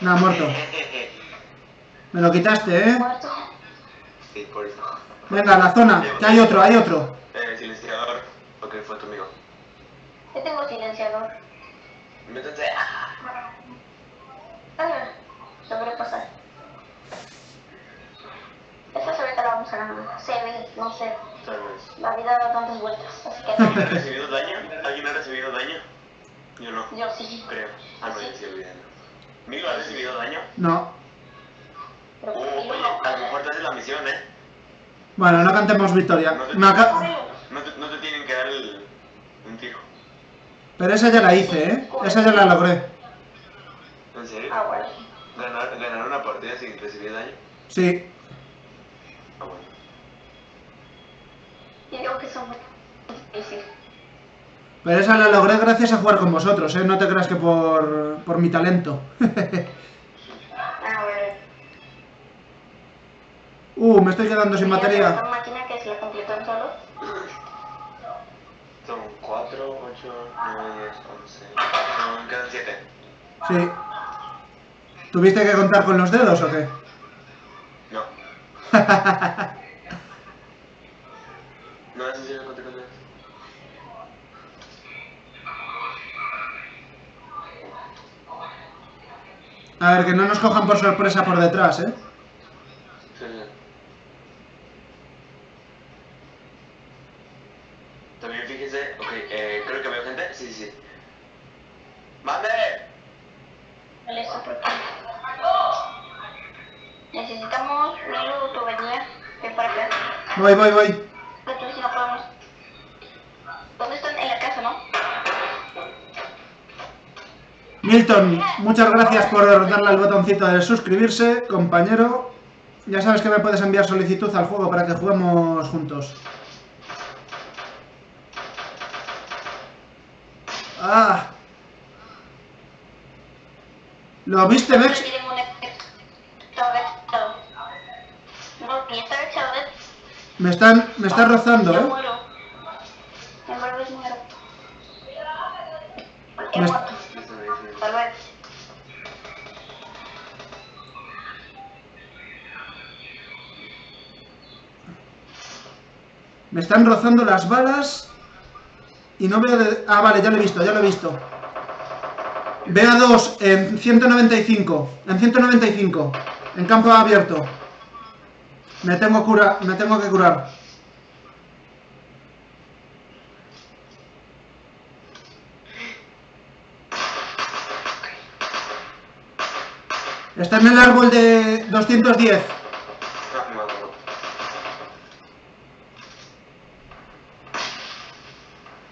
Nada, muerto. Me lo quitaste, ¿eh? Muerto. Sí, por eso. Venga, la zona, que hay otro. Silenciador. Ok, fue tu amigo. Yo tengo silenciador. Métete. Sobrepasar. Esta ahorita la vamos a ganar. Se ve, no sé. Tal vez. La vida da tantas vueltas, así que... ¿Has recibido daño? ¿Alguien ha recibido daño? Yo no. Yo sí. Creo. Ah, no, yo sí olvidé. ¿Milo ha recibido daño? No. Oye, a lo mejor te haces la misión, ¿eh? Bueno, no cantemos victoria. No te tienen que dar un tiro. Pero esa ya la hice, ¿eh? Esa ya la logré. ¿En serio? Ah, bueno. ¿Ganar una partida sin recibir daño? Sí. Ah, bueno. Yo digo que son muy difíciles. Pero esa la logré gracias a jugar con vosotros, ¿eh? No te creas que por mi talento. Ah, bueno. Me estoy quedando sin batería. ¿Esta máquina que se la completó en solo? Son 4, 8, 9, 10, 11. No, quedan 7. Sí. ¿Tuviste que contar con los dedos o qué? No. No, eso sí lo conté con los dedos. A ver, que no nos cojan por sorpresa por detrás, ¿eh? Sí. También fíjense, ok, creo que veo gente, sí. ¡Mande! Necesitamos Milu, tu venía, ven para acá. Voy. Entonces si no podemos... ¿Dónde están? En la casa, ¿no? Milton, muchas gracias por darle al botoncito de suscribirse, compañero. Ya sabes que me puedes enviar solicitud al juego para que juguemos juntos. Ah. ¿Lo viste, Mex? Me están rozando, ¿eh? Me están rozando las balas y no veo de... Ah, vale, ya lo he visto. Veo a dos en 195. En campo abierto. Me tengo que curar. Está en el árbol de 210.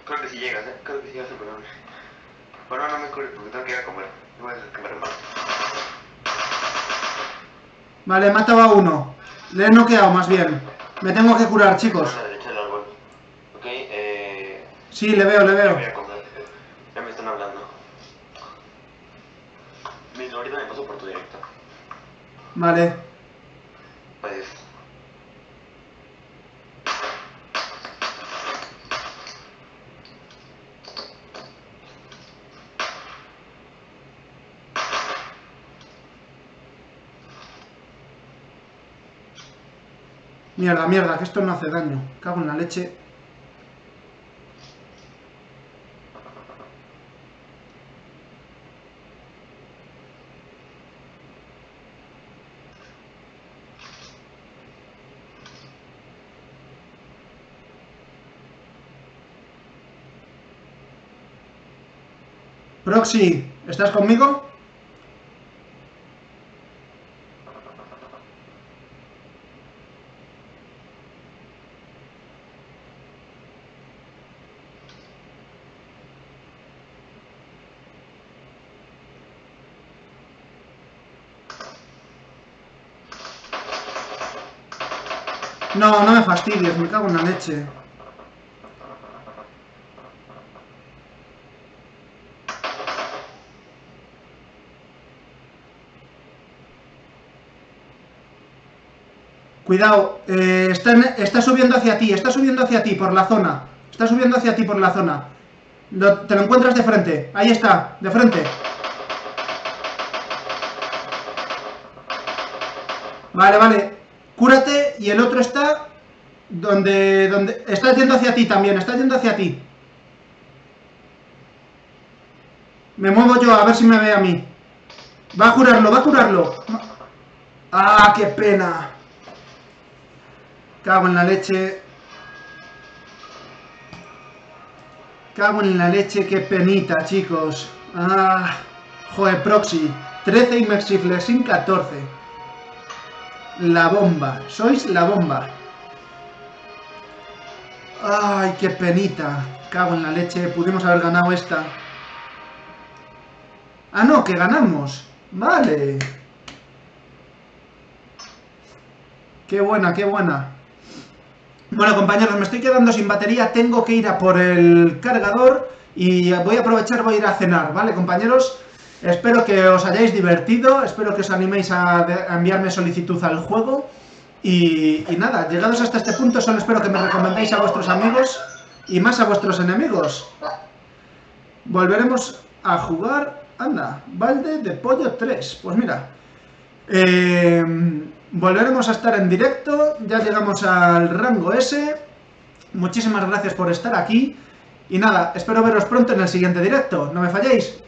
Creo que si llegas, ¿eh? Creo que si llegas a curarme. Bueno, no me cures porque tengo que ir a comer. No voy a hacer que me remate. Vale, he matado a uno. Le he noqueado, más bien. Me tengo que curar, chicos. A la derecha del árbol. Ok, sí, le veo. Ya me están hablando. Ahorita me paso por tu directo. Vale. Pues... Mierda, que esto no hace daño. Cago en la leche. Proxy, ¿estás conmigo? No, no me fastidies, me cago en la leche. Cuidado, está subiendo hacia ti por la zona. Te lo encuentras de frente, ahí está, de frente. Vale, cúrate. Y el otro está donde está yendo hacia ti también, Me muevo yo, a ver si me ve a mí. Va a curarlo. ¡Ah, qué pena! Cago en la leche, qué penita, chicos. ¡Ah! Joder, proxy. 13 y mexiflexin 14. La bomba, sois la bomba. Ay, qué penita. Cago en la leche, pudimos haber ganado esta. Ah, no, que ganamos. Vale. Qué buena. Bueno, compañeros, me estoy quedando sin batería. Tengo que ir a por el cargador y voy a aprovechar, voy a ir a cenar, ¿vale, compañeros? Espero que os hayáis divertido, espero que os animéis a enviarme solicitud al juego y nada, llegados hasta este punto solo espero que me recomendéis a vuestros amigos y más a vuestros enemigos. Volveremos a jugar, anda, balde de pollo 3, pues mira, volveremos a estar en directo, ya llegamos al rango S, muchísimas gracias por estar aquí y nada, espero veros pronto en el siguiente directo, no me falléis.